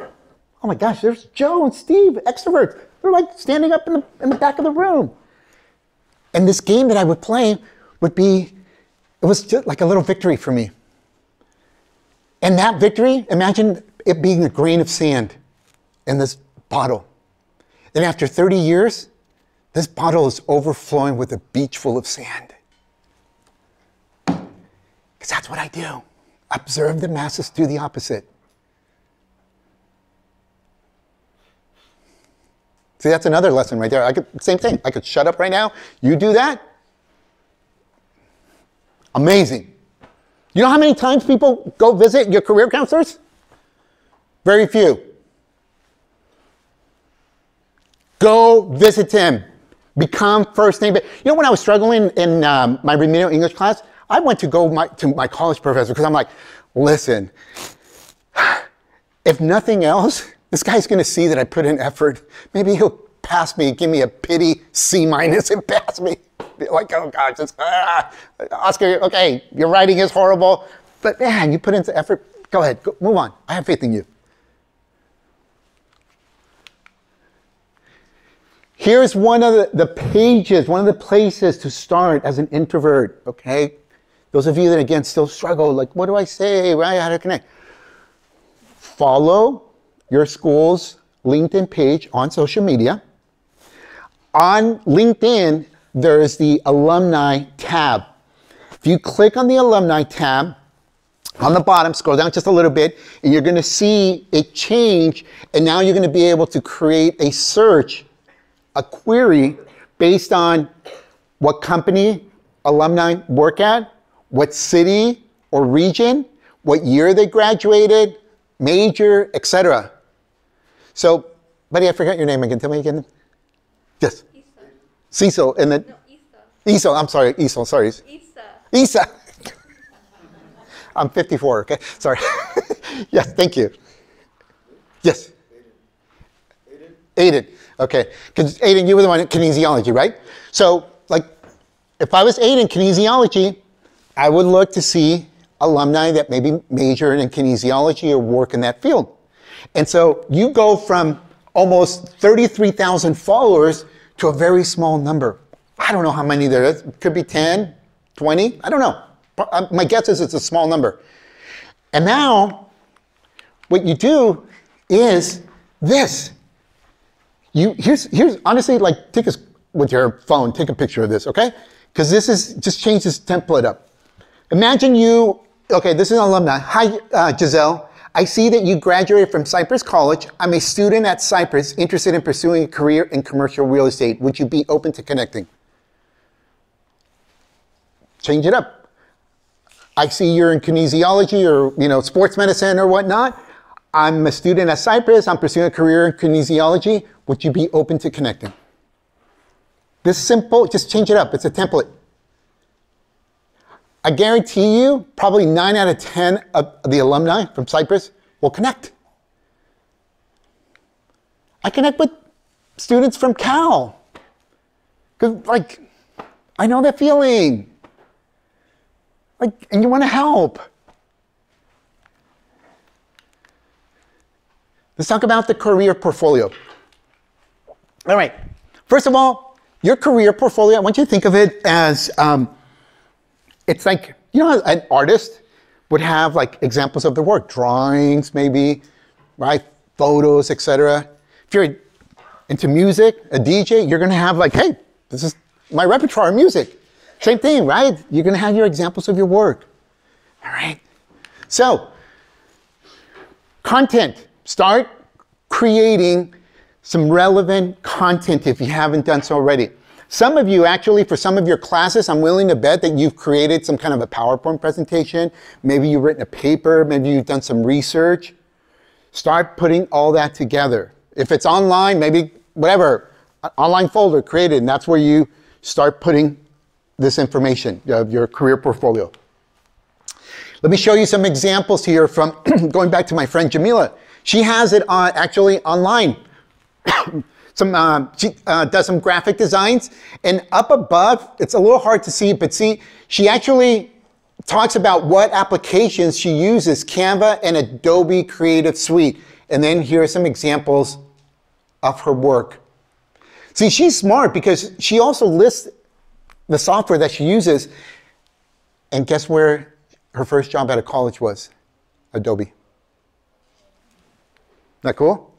oh my gosh, there's Joe and Steve, extroverts. They're like standing up in the back of the room. And this game that I would play would be, it was just like a little victory for me. And that victory, imagine it being a grain of sand in this bottle. Then after 30 years, this bottle is overflowing with a beach full of sand. Because that's what I do. Observe the masses, do the opposite. See, that's another lesson right there. Same thing. I could shut up right now. You do that. Amazing. You know how many times people go visit your career counselors? Very few. Go visit him. Become first name. You know, when I was struggling in my remedial English class, I went to my college professor because I'm like, listen, if nothing else, this guy's going to see that I put in effort. Maybe he'll pass me, give me a pity C- and pass me. Like, oh gosh, Oscar, okay, your writing is horrible, but man, you put in the effort. Go ahead, move on. I have faith in you. Here's one of the pages, one of the places to start as an introvert, okay? Those of you that, again, still struggle, like, what do I say? How do I connect? Follow your school's LinkedIn page on social media. On LinkedIn, there is the alumni tab. If you click on the alumni tab, on the bottom, scroll down just a little bit, and you're going to see it change, and now you're going to be able to create a search, a query based on what company alumni work at, what city or region, what year they graduated, major, etc. So, buddy, I forgot your name again. Tell me again. Yes. Cecil. And then. No, ESA. I'm sorry. ESA. Sorry. ESA. I'm 54. Okay. Sorry. Yes. Thank you. Yes. Aiden. Okay. Because Aiden, you were the one in kinesiology, right? So, like, if I was Aiden kinesiology, I would look to see alumni that maybe majored in kinesiology or work in that field. And so you go from almost 33,000 followers to a very small number. I don't know how many there is. It could be 10, 20. I don't know. My guess is it's a small number. And now what you do is this. Here's honestly, like, take this with your phone, take a picture of this, okay? Because this is, just change this template up. Imagine you, okay, this is an alumni. Hi, Giselle. I see that you graduated from Cypress College. I'm a student at Cypress interested in pursuing a career in commercial real estate. Would you be open to connecting? Change it up. I see you're in kinesiology or, you know, sports medicine or whatnot. I'm a student at Cypress. I'm pursuing a career in kinesiology. Would you be open to connecting? This simple, just change it up. It's a template. I guarantee you, probably 9 out of 10 of the alumni from Cypress will connect. I connect with students from Cal. Because, like, I know that feeling. Like, and you want to help. Let's talk about the career portfolio. All right. First of all, your career portfolio, I want you to think of it as, it's like You know, an artist would have like examples of their work, drawings maybe, right? Photos, etc. If you're into music, a DJ, you're gonna have like, hey, this is my repertoire of music. Same thing, right? You're gonna have your examples of your work. All right. So, content. Start creating some relevant content if you haven't done so already. Some of you actually, for some of your classes, I'm willing to bet that you've created some kind of a PowerPoint presentation. Maybe you've written a paper, maybe you've done some research. Start putting all that together. If it's online, maybe whatever, an online folder created, and that's where you start putting this information of your career portfolio. Let me show you some examples here from going back to my friend Jamila. She has it on, actually online. She does some graphic designs, and up above, it's a little hard to see, but see, she actually talks about what applications she uses, Canva and Adobe Creative Suite. And then here are some examples of her work. See, she's smart because she also lists the software that she uses. And guess where her first job out of college was? Adobe. Isn't that cool?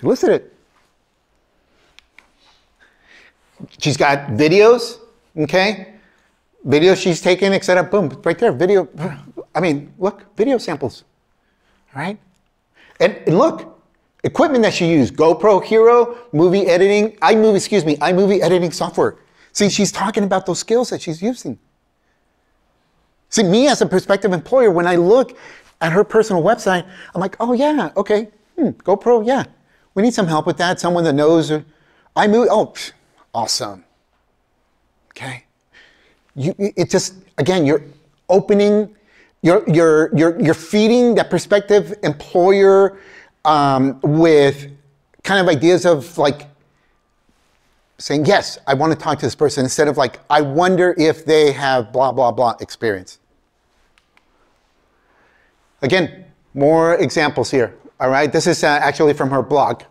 She listed it. She's got videos, okay? Videos she's taken, etc. Boom, right there, video. I mean, look, video samples, right? And look, equipment that she used, GoPro Hero, movie editing, iMovie editing software. See, she's talking about those skills that she's using. See, me as a prospective employer, when I look at her personal website, I'm like, oh yeah, okay, GoPro, yeah. We need some help with that, someone that knows iMovie, oh, awesome, okay. It just, again, you're opening, you're feeding that prospective employer with kind of ideas of like saying, yes, I want to talk to this person, instead of like, I wonder if they have blah, blah, blah experience. Again, more examples here, all right? This is actually from her blog,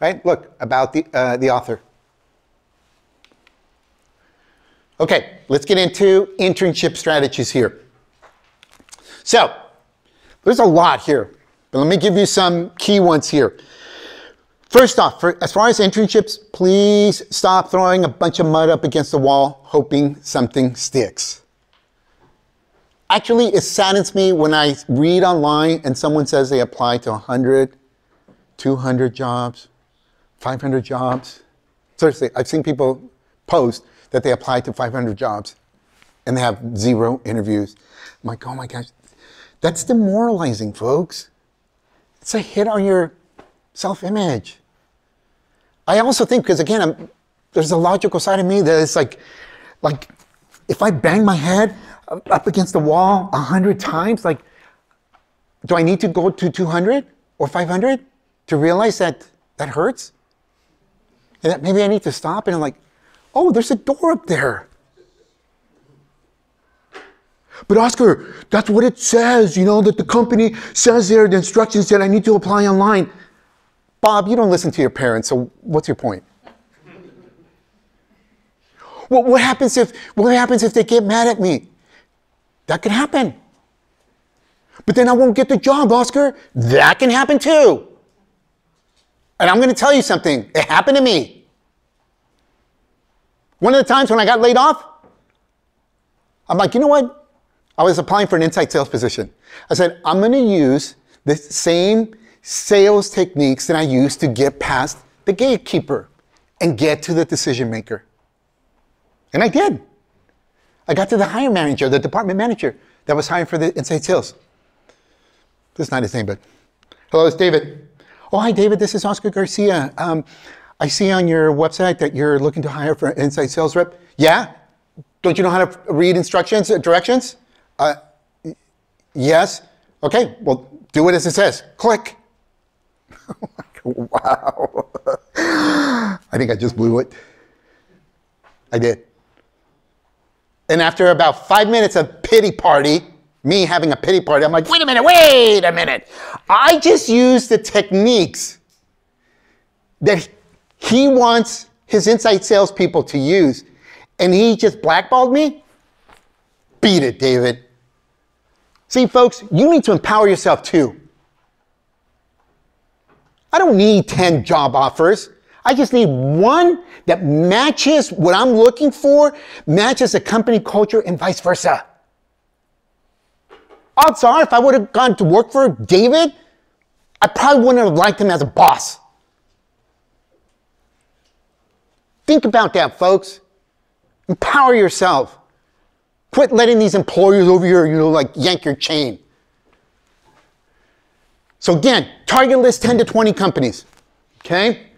right? Look, about the author. Okay, let's get into internship strategies here. So, there's a lot here, but let me give you some key ones here. First off, as far as internships, please stop throwing a bunch of mud up against the wall, hoping something sticks. Actually, it saddens me when I read online and someone says they applied to 100, 200 jobs, 500 jobs. Seriously, I've seen people post that they applied to 500 jobs and they have 0 interviews. I'm like, oh my gosh, that's demoralizing, folks. It's a hit on your self-image. I also think, because again, there's a logical side of me that it's like if I bang my head up against the wall 100 times, like, do I need to go to 200 or 500 to realize that that hurts? And that maybe I need to stop and I'm like, oh, there's a door up there. But Oscar, that's what it says, you know, that the company says there, the instructions said I need to apply online. Bob, you don't listen to your parents, so what's your point? Well, what happens if they get mad at me? That could happen. But then I won't get the job, Oscar. That can happen too. And I'm going to tell you something. It happened to me. One of the times when I got laid off, I'm like, you know what? I was applying for an inside sales position. I said, I'm going to use the same sales techniques that I used to get past the gatekeeper and get to the decision maker. And I did. I got to the hiring manager, the department manager that was hiring for the inside sales. This is not his name, but hello, it's David. Oh, hi, David. This is Oscar Garcia. I see on your website that you're looking to hire for an inside sales rep. Yeah? Don't you know how to read instructions, directions? Yes. Okay, well, do it as it says. Click. Wow. I think I just blew it. I did. And after about 5 minutes of pity party, me having a pity party, I'm like, wait a minute. I just used the techniques that he wants his inside salespeople to use, and he just blackballed me? Be Beat it, David. See, folks, you need to empower yourself too. I don't need 10 job offers. I just need one that matches what I'm looking for, matches the company culture, and vice versa. Odds are, if I would have gone to work for David, I probably wouldn't have liked him as a boss. Think about that, folks. Empower yourself. Quit letting these employers over here, like yank your chain. So again, target list 10 to 20 companies, okay?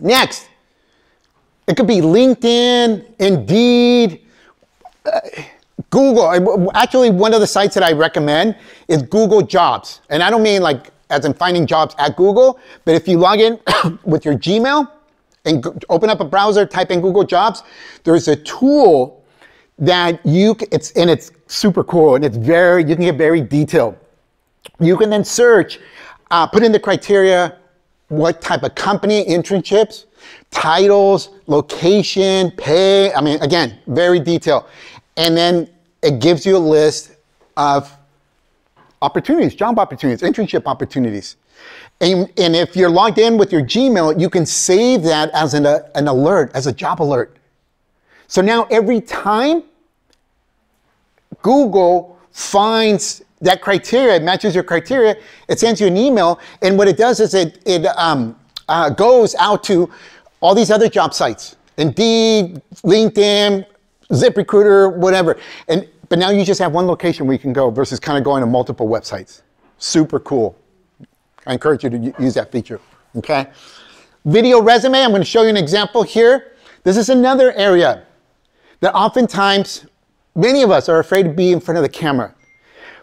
Next, it could be LinkedIn, Indeed, Google. Actually, one of the sites that I recommend is Google Jobs. And I don't mean like as in finding jobs at Google, but if you log in with your Gmail and open up a browser, type in Google Jobs, there's a tool that it's super cool, and you can get very detailed. You can then search, put in the criteria, what type of company, internships, titles, location, pay, I mean, again, very detailed. And then it gives you a list of opportunities, job opportunities, internship opportunities. And if you're logged in with your Gmail, you can save that as an alert, as a job alert. So now every time Google finds that criteria, it matches your criteria, it sends you an email, and what it does is it goes out to all these other job sites, Indeed, LinkedIn, ZipRecruiter, whatever. But now you just have one location where you can go versus kind of going to multiple websites. Super cool. I encourage you to use that feature, okay? Video resume, I'm gonna show you an example here. This is another area that oftentimes many of us are afraid to be in front of the camera.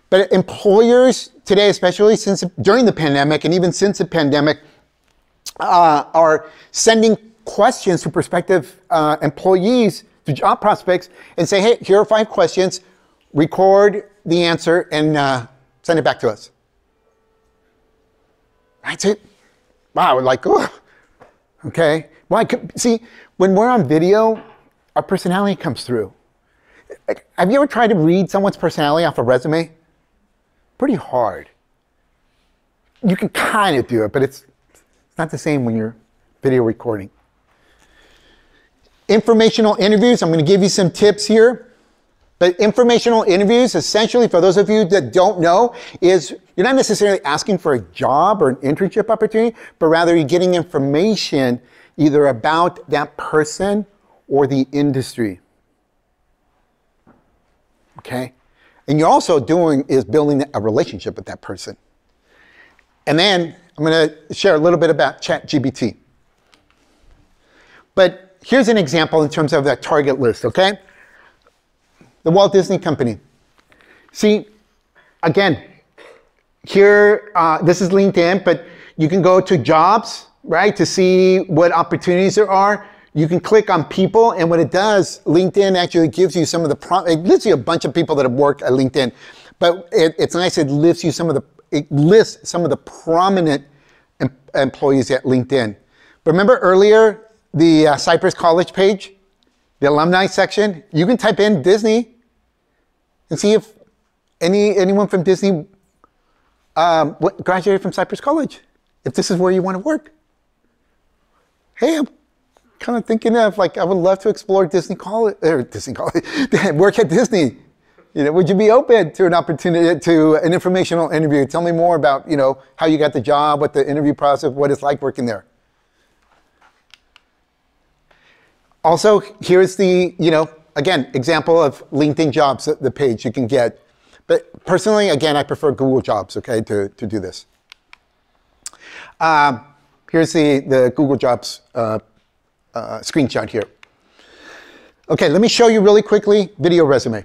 But employers today, especially during the pandemic and even since the pandemic, are sending questions to prospective employees, to job prospects, and say, hey, here are 5 questions, record the answer and send it back to us. That's it. Wow, like, oh, okay. Well, see, when we're on video, our personality comes through. Like, have you ever tried to read someone's personality off a resume? Pretty hard. You can kind of do it, but it's not the same when you're video recording. Informational interviews, I'm going to give you some tips here. But informational interviews, essentially, for those of you that don't know, is you're not necessarily asking for a job or an internship opportunity, but rather you're getting information either about that person or the industry. Okay? And you're also building a relationship with that person. And then I'm going to share a little bit about ChatGPT. But here's an example in terms of that target list, okay? The Walt Disney Company. See, again, here, this is LinkedIn, but you can go to jobs, right, to see what opportunities there are. You can click on people, and what it does, LinkedIn actually gives you some of the, it lists you a bunch of people that have worked at LinkedIn, but it's nice, it lists some of the prominent employees at LinkedIn. But remember earlier, the Cypress College page, the alumni section, you can type in Disney and see if anyone from Disney graduated from Cypress College, if this is where you want to work. Hey, I'm kind of thinking of, like, I would love to explore Disney College, work at Disney. Would you be open to an opportunity, to an informational interview? Tell me more about, how you got the job, what the interview process, what it's like working there. Also, here's the, again, example of LinkedIn Jobs, the page you can get. But personally, again, I prefer Google Jobs, okay, to do this. Here's the Google Jobs screenshot here. Okay, let me show you really quickly video resume.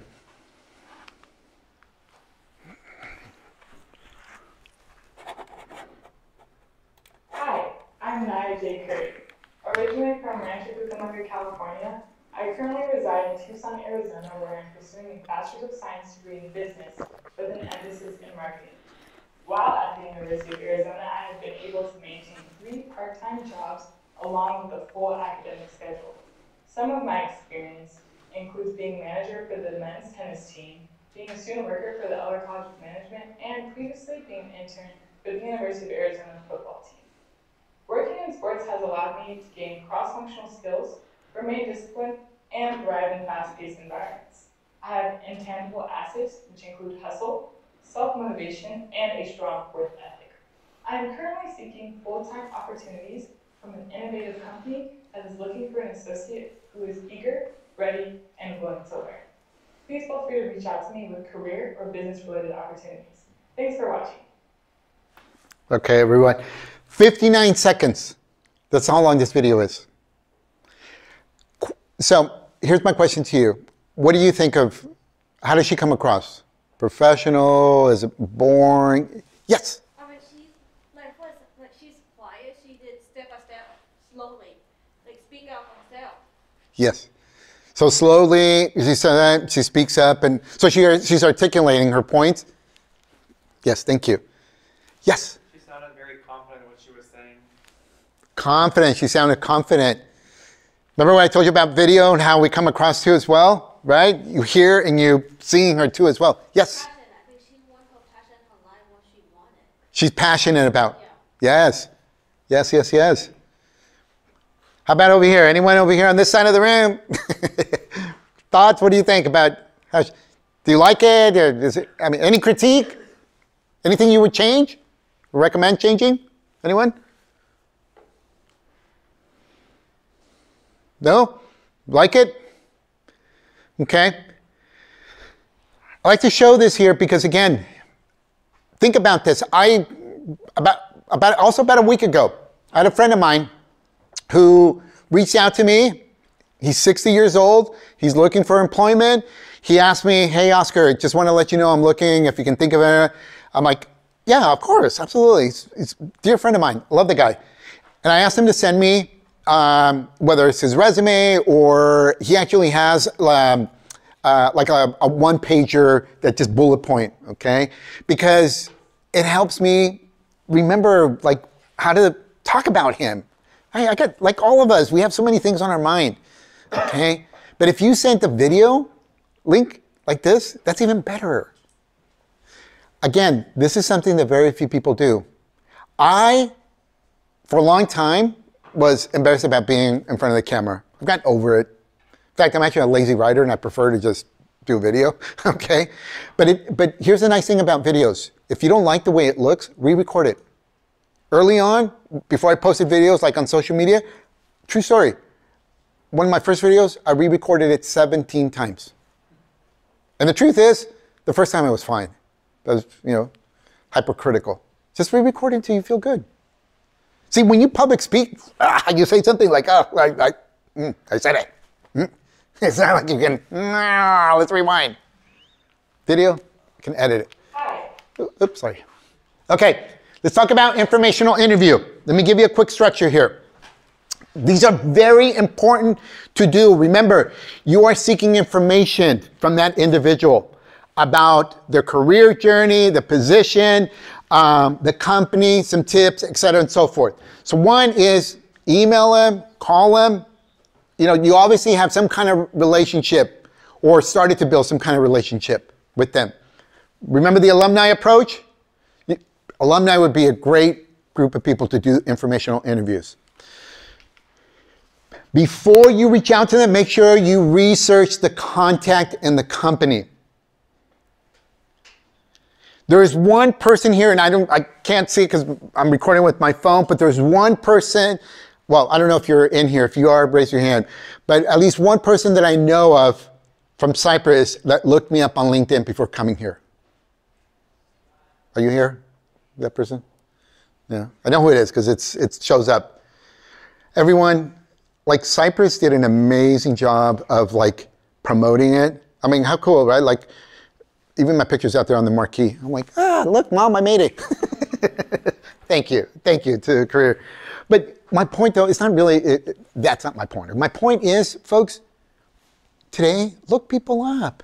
Hi, I'm Naya J. Kirk. Originally from Rancho Cucamonga, California, I currently reside in Tucson, Arizona, where I'm pursuing a Bachelor of Science degree in business with an emphasis in marketing. While at the University of Arizona, I have been able to maintain 3 part-time jobs along with a full academic schedule. Some of my experience includes being manager for the men's tennis team, being a student worker for the Elder College of Management, and previously being an intern for the University of Arizona football team. Working in sports has allowed me to gain cross-functional skills, remain disciplined, and thrive in fast-paced environments. I have intangible assets, which include hustle, self-motivation, and a strong work ethic. I am currently seeking full-time opportunities from an innovative company that is looking for an associate who is eager, ready, and willing to learn. Please feel free to reach out to me with career or business-related opportunities. Thanks for watching. Okay, everyone. 59 seconds. That's how long this video is. So here's my question to you. What do you think of, how does she come across? Professional, is it boring? Yes? I mean, she's quiet. She did step by step, slowly, like speak out herself. Yes. So slowly, she speaks up, and so she's articulating her point. Yes, thank you. Yes? She sounded very confident in what she was saying. Confident, she sounded confident. Remember what I told you about video and how we come across too as well, right? You hear and you seeing her too as well. Yes? Passion. I think she wants her passion in her life what she wanted. She's passionate about. Yeah. Yes. Yes, yes, yes. How about over here? Anyone over here on this side of the room? Thoughts? What do you think about how, do you like it? Or is it, I mean, any critique? Anything you would change? Recommend changing? Anyone? No? Like it? Okay. I like to show this here because again, think about this. About a week ago, I had a friend of mine who reached out to me. He's 60 years old. He's looking for employment. He asked me, hey, Oscar, just want to let you know I'm looking, if you can think of it. I'm like, yeah, of course, absolutely. He's a dear friend of mine. I love the guy. And I asked him to send me, whether it's his resume or he actually has like a one-pager that just bullet point, okay? Because it helps me remember like how to talk about him. I got, like all of us, we have so many things on our mind, okay? But if you sent a video link like this, that's even better. Again, this is something that very few people do. I, for a long time, was embarrassed about being in front of the camera. I've gotten over it. In fact, I'm actually a lazy writer and I prefer to just do a video, okay? But here's the nice thing about videos. If you don't like the way it looks, re-record it. Early on, before I posted videos like on social media, true story, one of my first videos, I re-recorded it 17 times. And the truth is, the first time it was fine. I was, you know, hypercritical. Just re-record it until you feel good. See, when you public speak, you say something like, oh, I said it. It's not like you can, let's rewind. Video, you can edit it. Oops, sorry. Okay. Let's talk about informational interview. Let me give you a quick structure here. These are very important to do. Remember, you are seeking information from that individual about their career journey, the position, the company, some tips, etc., and so forth. So one is email them, call them. You know, you obviously have some kind of relationship or started to build some kind of relationship with them. Remember the alumni approach? Alumni would be a great group of people to do informational interviews. Before you reach out to them, make sure you research the contact and the company. There is one person here, and I can't see because I'm recording with my phone, but there's one person, well, I don't know if you're in here. If you are, raise your hand. But at least one person that I know of from Cypress that looked me up on LinkedIn before coming here. Are you here? That person? Yeah. I know who it is because it shows up. Everyone, like Cypress did an amazing job of like promoting it. I mean, how cool, right? Like even my picture's out there on the marquee. I'm like, ah, look, Mom, I made it. Thank you. Thank you to the career. But my point though, it's not really, that's not my point. My point is, folks, today, look people up.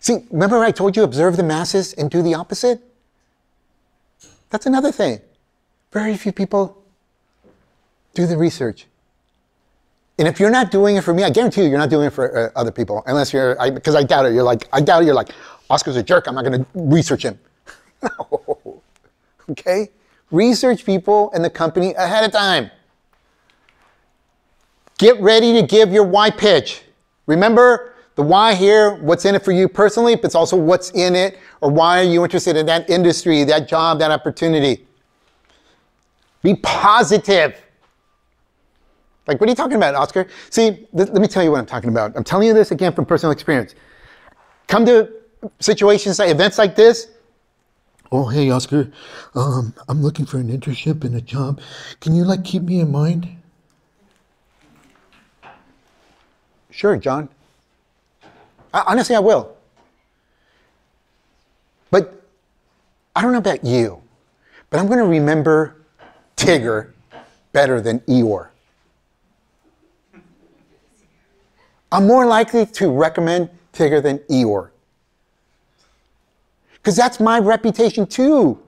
See, remember I told you observe the masses and do the opposite? That's another thing. Very few people do the research. And if you're not doing it for me, I guarantee you, you're not doing it for other people. Unless you're, because I doubt it. You're like, Oscar's a jerk. I'm not going to research him. No. Okay? Research people and the company ahead of time. Get ready to give your why pitch. Remember the why here, what's in it for you personally, but it's also what's in it or why are you interested in that industry, that job, that opportunity. Be positive. Like, what are you talking about, Oscar? See, let me tell you what I'm talking about. I'm telling you this again from personal experience. Come to situations, like events like this. Oh, hey, Oscar, I'm looking for an internship and a job. Can you like keep me in mind? Sure, John. Honestly, I will. But I don't know about you, but I'm going to remember Tigger better than Eeyore. I'm more likely to recommend Tigger than Eeyore. Because that's my reputation too.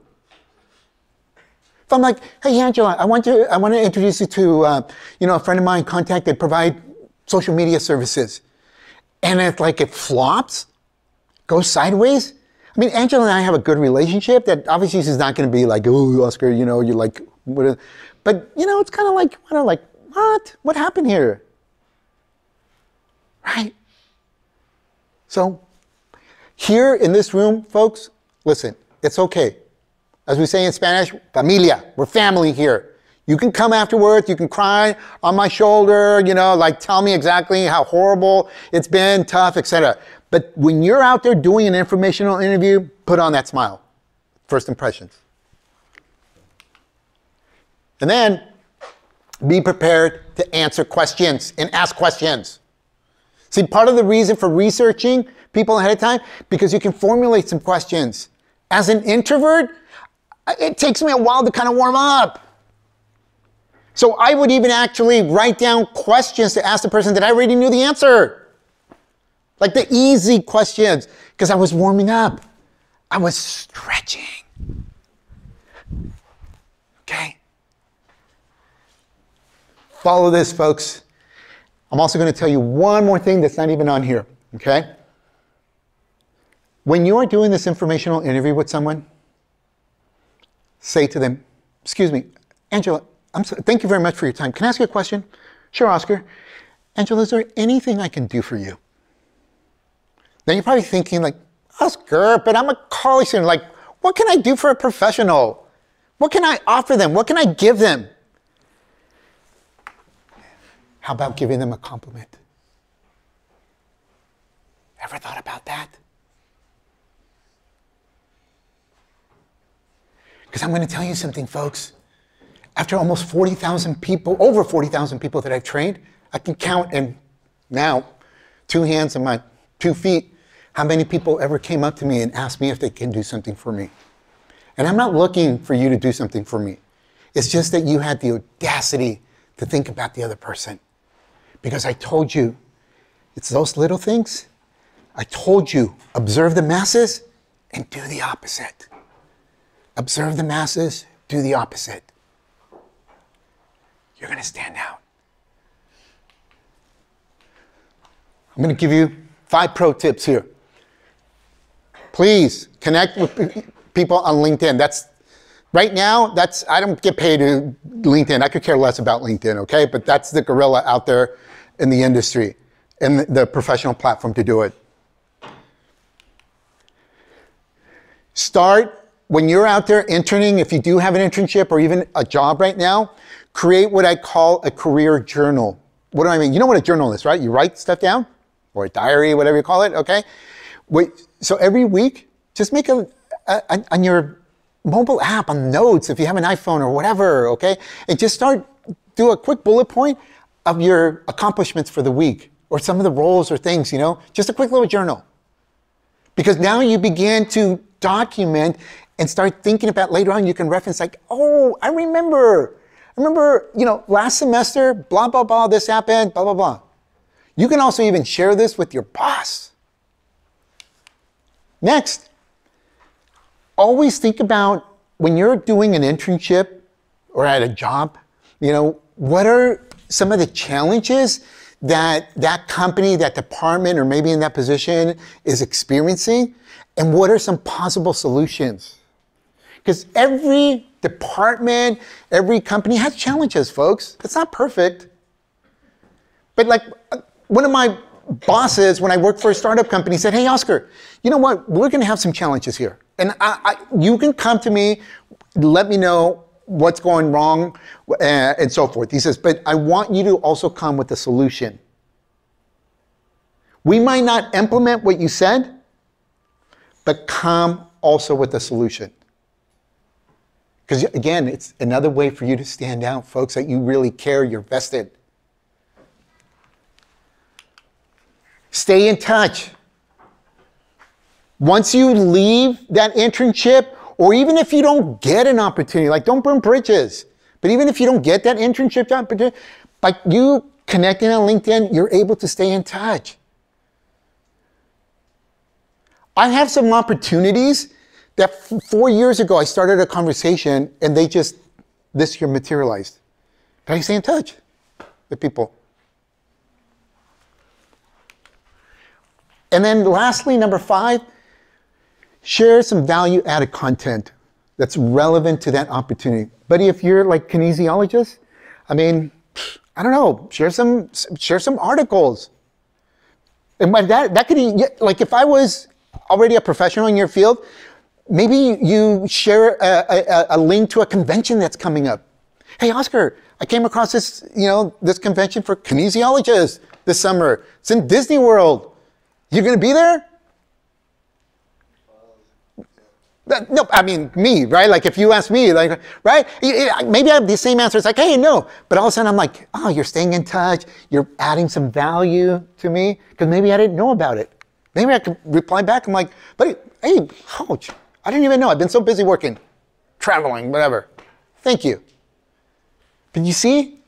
If I'm like, hey Angela, I want to introduce you to a friend of mine, contact, they provide social media services. And it's like it flops, goes sideways. I mean, Angela and I have a good relationship that obviously she's not gonna be like, oh Oscar, you're like, what? But it's kind of like, what? What happened here? Right? So here in this room, folks, listen, it's okay. As we say in Spanish, familia, we're family here. You can come afterwards, you can cry on my shoulder, like tell me exactly how horrible it's been, tough, etc. But when you're out there doing an informational interview, put on that smile. First impressions. And then be prepared to answer questions and ask questions. See, part of the reason for researching people ahead of time, because you can formulate some questions. As an introvert, it takes me a while to kind of warm up. So I would even actually write down questions to ask the person that I already knew the answer. Like the easy questions, because I was warming up. I was stretching. Okay? Follow this, folks. I'm also going to tell you one more thing that's not even on here, okay? When you are doing this informational interview with someone, say to them, excuse me, Angela, thank you very much for your time. Can I ask you a question? Sure, Oscar. Angela, is there anything I can do for you? Now you're probably thinking like, Oscar, but I'm a college student. Like, what can I do for a professional? What can I offer them? What can I give them? How about giving them a compliment? Ever thought about that? Because I'm going to tell you something, folks. After almost 40,000 people, over 40,000 people that I've trained, I can count in now two hands and my 2 feet how many people ever came up to me and asked me if they can do something for me. And I'm not looking for you to do something for me. It's just that you had the audacity to think about the other person. Because I told you, it's those little things. I told you, observe the masses and do the opposite. Observe the masses, do the opposite. You're going to stand out. I'm going to give you 5 pro tips here. Please connect with people on LinkedIn. I don't get paid to LinkedIn. I could care less about LinkedIn, okay? But that's the gorilla out there in the industry and the professional platform to do it. Start when you're out there interning, if you do have an internship or even a job right now, create what I call a career journal. What do I mean? You know what a journal is, right? You write stuff down or a diary, whatever you call it, okay? So every week, just make on your mobile app, on Notes, if you have an iPhone or whatever, okay? And just do a quick bullet point of your accomplishments for the week or some of the roles or things, just a quick little journal. Because now you begin to document and start thinking about later on, you can reference like, oh, I remember, last semester, blah, blah, blah, this happened, blah, blah, blah. You can also even share this with your boss. Next, always think about when you're doing an internship or at a job, what are some of the challenges that that company, that department, or maybe in that position is experiencing, and what are some possible solutions? Because every department, every company has challenges, folks. It's not perfect. But like one of my bosses, when I worked for a startup company, said, hey, Oscar, you know what? We're going to have some challenges here. And you can come to me, let me know what's going wrong, and so forth. He says, but I want you to also come with a solution. We might not implement what you said, but come also with a solution. Because again, it's another way for you to stand out, folks, that you really care, you're vested. Stay in touch. Once you leave that internship, or even if you don't get an opportunity, like don't burn bridges, but even if you don't get that internship opportunity, like you connecting on LinkedIn, you're able to stay in touch. I have some opportunities that 4 years ago I started a conversation and they just, this year materialized. But I stay in touch with people. And then lastly, number 5, share some value-added content that's relevant to that opportunity. But if you're like kinesiologist, I mean, I don't know, share some articles. And by that could be, like if I was already a professional in your field, maybe you share a link to a convention that's coming up. Hey, Oscar, I came across this, you know, this convention for kinesiologists this summer. It's in Disney World. You're gonna be there? No, I mean, me, right? Like if you ask me, like, right? Maybe I have the same answer. It's like, hey, no. But all of a sudden I'm like, oh, you're staying in touch. You're adding some value to me because maybe I didn't know about it. Maybe I could reply back. I'm like, buddy, hey, ouch. I didn't even know. I've been so busy working, traveling, whatever. Thank you. But you see?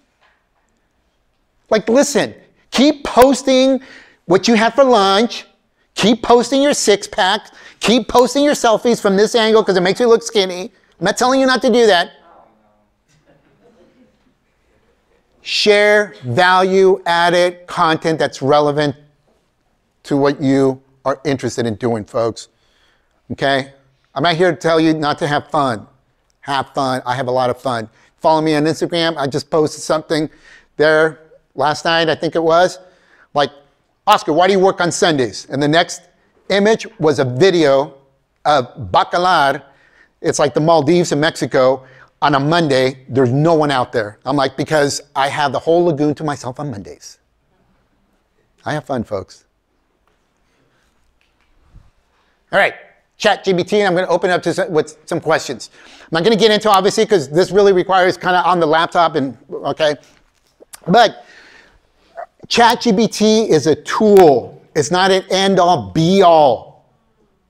Like, listen, keep posting what you had for lunch. Keep posting your six-pack. Keep posting your selfies from this angle because it makes you look skinny. I'm not telling you not to do that. Share value-added content that's relevant to what you are interested in doing, folks. Okay? I'm not here to tell you not to have fun. Have fun. I have a lot of fun. Follow me on Instagram. I just posted something there last night, I think it was. Like, Oscar, why do you work on Sundays? And the next image was a video of bacalar. It's like the Maldives in Mexico on a Monday. There's no one out there. I'm like, because I have the whole lagoon to myself on Mondays. I have fun, folks. All right, ChatGPT, and I'm gonna open up to with some questions. I'm not gonna get into, obviously, because this really requires kind of on the laptop and, okay. But ChatGPT is a tool. It's not an end-all, be-all.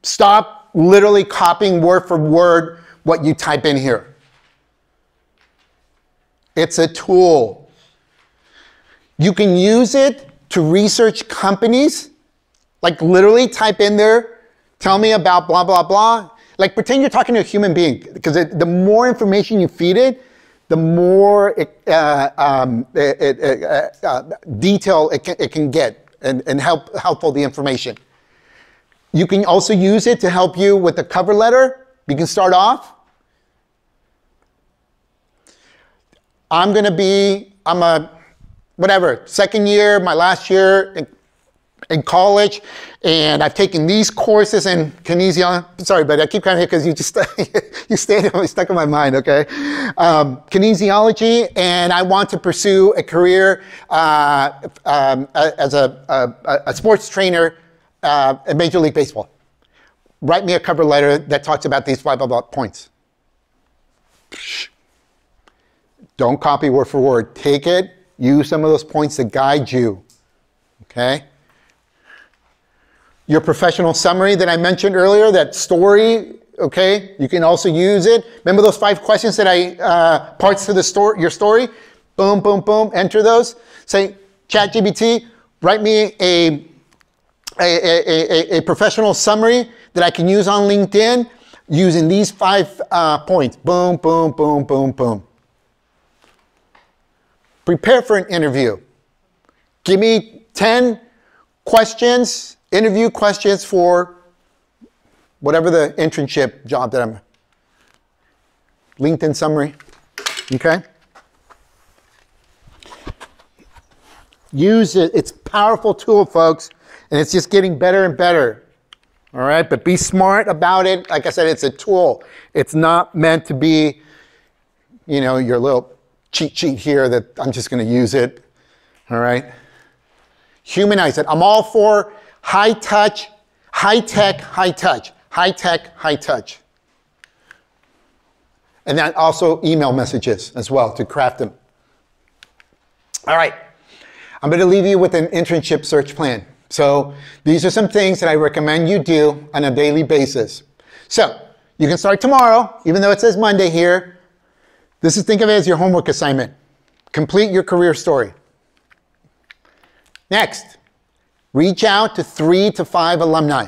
Stop literally copying word for word what you type in here. It's a tool. You can use it to research companies. Like literally type in there, tell me about blah, blah, blah. Like pretend you're talking to a human being, because the more information you feed it, the more detail it can get and helpful the information. You can also use it to help you with the cover letter. You can start off. I'm a second year, my last year in college, and I've taken these courses in kinesiology. Sorry, but I keep coming here because you just stuck in my mind, okay? Kinesiology, and I want to pursue a career as a sports trainer in Major League Baseball. Write me a cover letter that talks about these blah, blah, blah points. Don't copy word for word. Take it, use some of those points to guide you, okay? Your professional summary that I mentioned earlier, that story, okay? You can also use it. Remember those 5 questions that parts to the story, your story? Boom, boom, boom, enter those. Say, ChatGPT, write me a professional summary that I can use on LinkedIn using these 5 points. Boom, boom, boom, boom, boom. prepare for an interview. Give me 10 questions, interview questions for whatever the internship job that I'm, LinkedIn summary, okay? Use it, it's a powerful tool, folks, and it's just getting better and better, all right? But be smart about it. Like I said, it's a tool. It's not meant to be, you know, your little cheat sheet here that I'm just gonna use it, all right? Humanize it. I'm all for high touch, high tech, high touch, high tech, high touch. And then also email messages as well to craft them. All right. I'm going to leave you with an internship search plan. So these are some things that I recommend you do on a daily basis. So you can start tomorrow, even though it says Monday here. This is, think of it as your homework assignment. Complete your career story. Next, reach out to 3 to 5 alumni.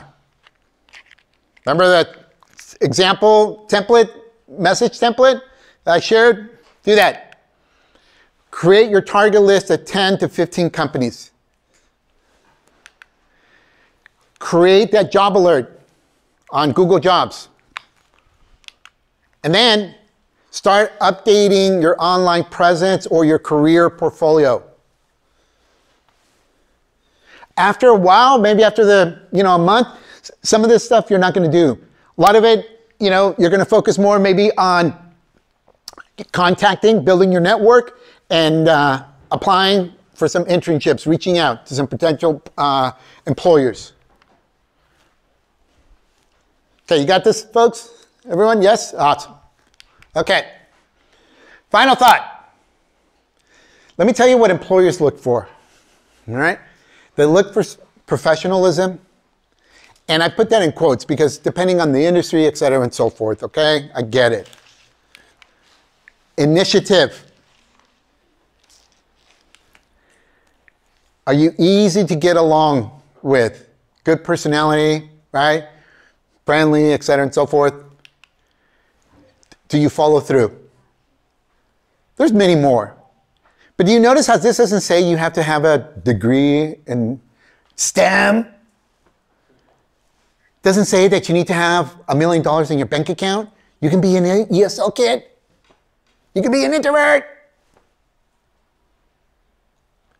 Remember that example template, message template that I shared? Do that. Create your target list of 10 to 15 companies. Create that job alert on Google Jobs. And then start updating your online presence or your career portfolio. After a while, maybe after the, you know, a month, some of this stuff you're not going to do. A lot of it, you know, you're going to focus more maybe on contacting, building your network, and applying for some internships, reaching out to some potential employers. Okay, you got this, folks? Everyone, yes? Awesome. Okay, final thought. Let me tell you what employers look for, all right? They look for professionalism, and I put that in quotes because depending on the industry, et cetera, and so forth, okay? I get it. Initiative. Are you easy to get along with? Good personality, right? Friendly, et cetera, and so forth. Do you follow through? There's many more. But do you notice how this doesn't say you have to have a degree in STEM? Doesn't say that you need to have $1 million in your bank account. You can be an ESL kid. You can be an introvert.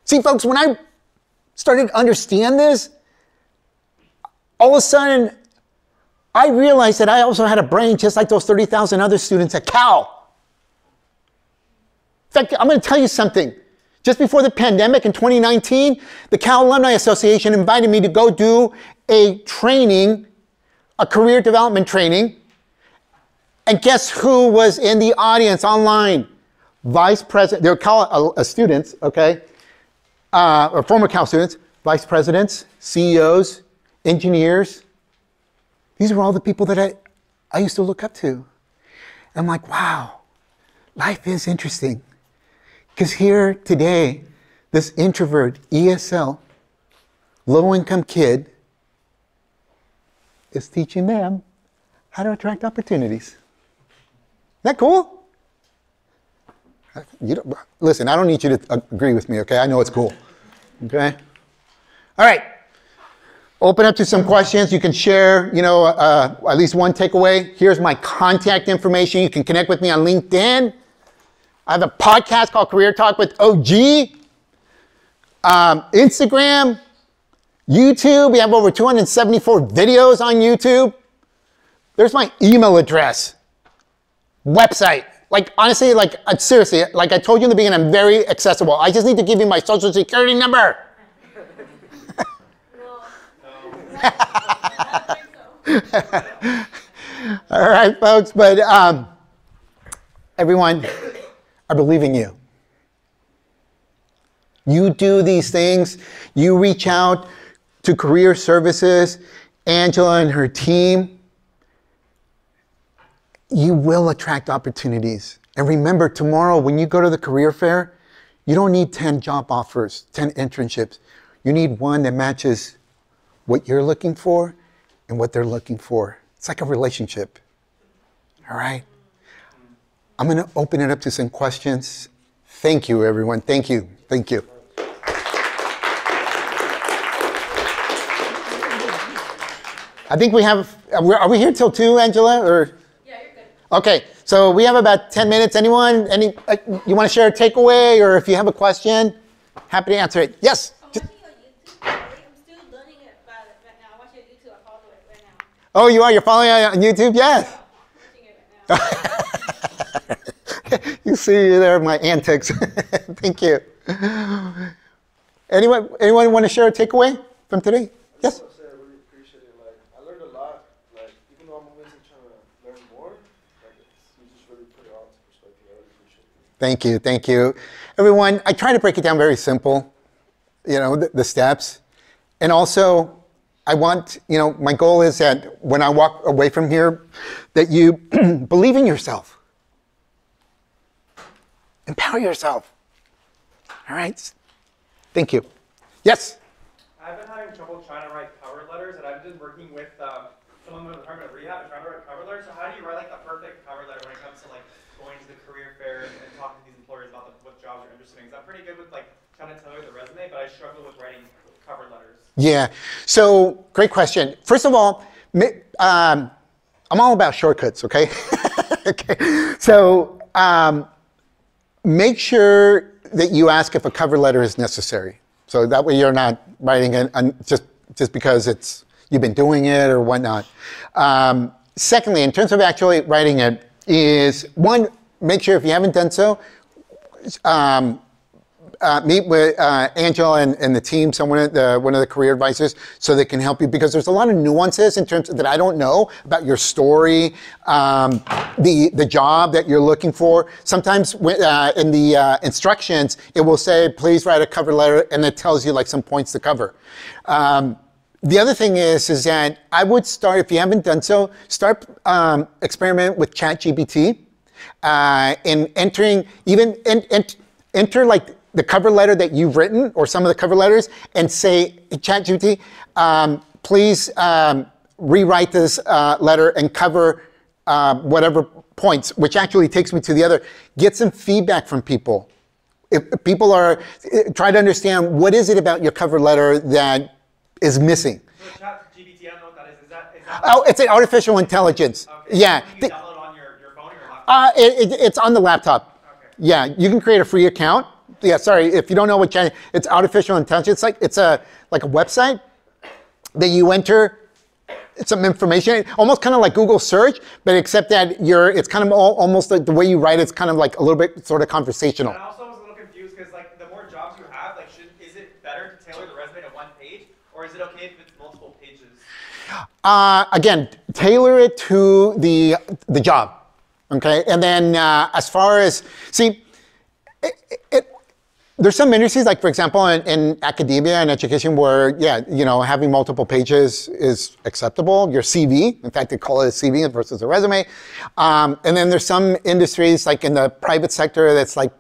See, folks, when I started to understand this, all of a sudden, I realized that I also had a brain just like those 30,000 other students at Cal. In fact, I'm going to tell you something. Just before the pandemic in 2019, the Cal Alumni Association invited me to go do a training, a career development training. And guess who was in the audience online? Vice President, they were Cal students, okay? Or former Cal students, vice presidents, CEOs, engineers. These were all the people that I used to look up to. I'm like, wow, life is interesting. Because here today, this introvert, ESL, low-income kid is teaching them how to attract opportunities. Isn't that cool? You don't, listen, I don't need you to agree with me, okay? I know it's cool, okay? All right, open up to some questions. You can share, you know, at least one takeaway. Here's my contact information. You can connect with me on LinkedIn. I have a podcast called Career Talk with OG. Instagram, YouTube. We have over 274 videos on YouTube. There's my email address, website. Like, honestly, like, seriously, like I told you in the beginning, I'm very accessible. I just need to give you my social security number. All right, folks, but everyone, I believe in you. You do these things. You reach out to career services, Angela and her team. You will attract opportunities. And remember, tomorrow when you go to the career fair, you don't need 10 job offers, 10 internships. You need one that matches what you're looking for and what they're looking for. It's like a relationship, all right? I'm gonna open it up to some questions. Thank you, everyone. Thank you. Thank you. I think we have, are we here till 2, Angela? Or? Yeah, you're good. Okay, so we have about 10 minutes. Anyone, you want to share a takeaway, or if you have a question, happy to answer it. Yes? I'm watching your YouTube. I'm still learning it right now. I watch your YouTube. I follow it right now. Oh, you are? You're following it on YouTube? Yes. Yeah, I'm watching it right now. You see there my antics. Thank you. Anyone want to share a takeaway from today? Yes? Thank you, thank you. Everyone, I try to break it down very simple, the steps. And also, I want, my goal is that when I walk away from here, that you believe in yourself. Empower yourself. All right? Thank you. Yes? I've been having trouble trying to write cover letters, and I've been working with someone with the Department of Rehab and trying to write cover letters. So how do you write like a perfect cover letter when it comes to like going to the career fair and talking to these employers about what jobs you're interested in? Because I'm pretty good with like trying to tailor the resume, but I struggle with writing cover letters. Yeah, so great question. First of all, I'm all about shortcuts, okay? Okay. So make sure that you ask if a cover letter is necessary. So that way you're not writing it just because it's you've been doing it or whatnot. Secondly, in terms of actually writing it, is one, make sure if you haven't done so, meet with Angela and the team, one of the career advisors, so they can help you, because there's a lot of nuances in terms of that I don't know about your story, the job that you're looking for. Sometimes in the instructions, it will say, please write a cover letter, and it tells you like some points to cover. The other thing is that I would start, if you haven't done so, start experiment with ChatGPT and entering, enter like the cover letter that you've written or some of the cover letters and say, ChatGPT, please rewrite this letter and cover whatever points, which actually takes me to the other. Get some feedback from people. If people are, try to understand what is it about your cover letter that is missing. So ChatGPT, I don't know what that is. Is that oh, it's an artificial intelligence. Okay. Yeah. Can you download on your phone or your laptop? It's on the laptop. Okay. Yeah, you can create a free account. Yeah, sorry, if you don't know what ChatGPT, it's artificial intelligence. It's like a website that you enter some information, almost kind of like Google search, but except that you're, it's kind of almost like the way you write it's kind of like a little bit sort of conversational. And I also was a little confused because like the more jobs you have, like is it better to tailor the resume to one page? Or is it okay if it's multiple pages? Again, tailor it to the job, okay? And then as far as, see, there's some industries, like for example, in academia and education where, yeah, having multiple pages is acceptable, your CV. In fact, they call it a CV versus a resume. And then there's some industries, like in the private sector, that's like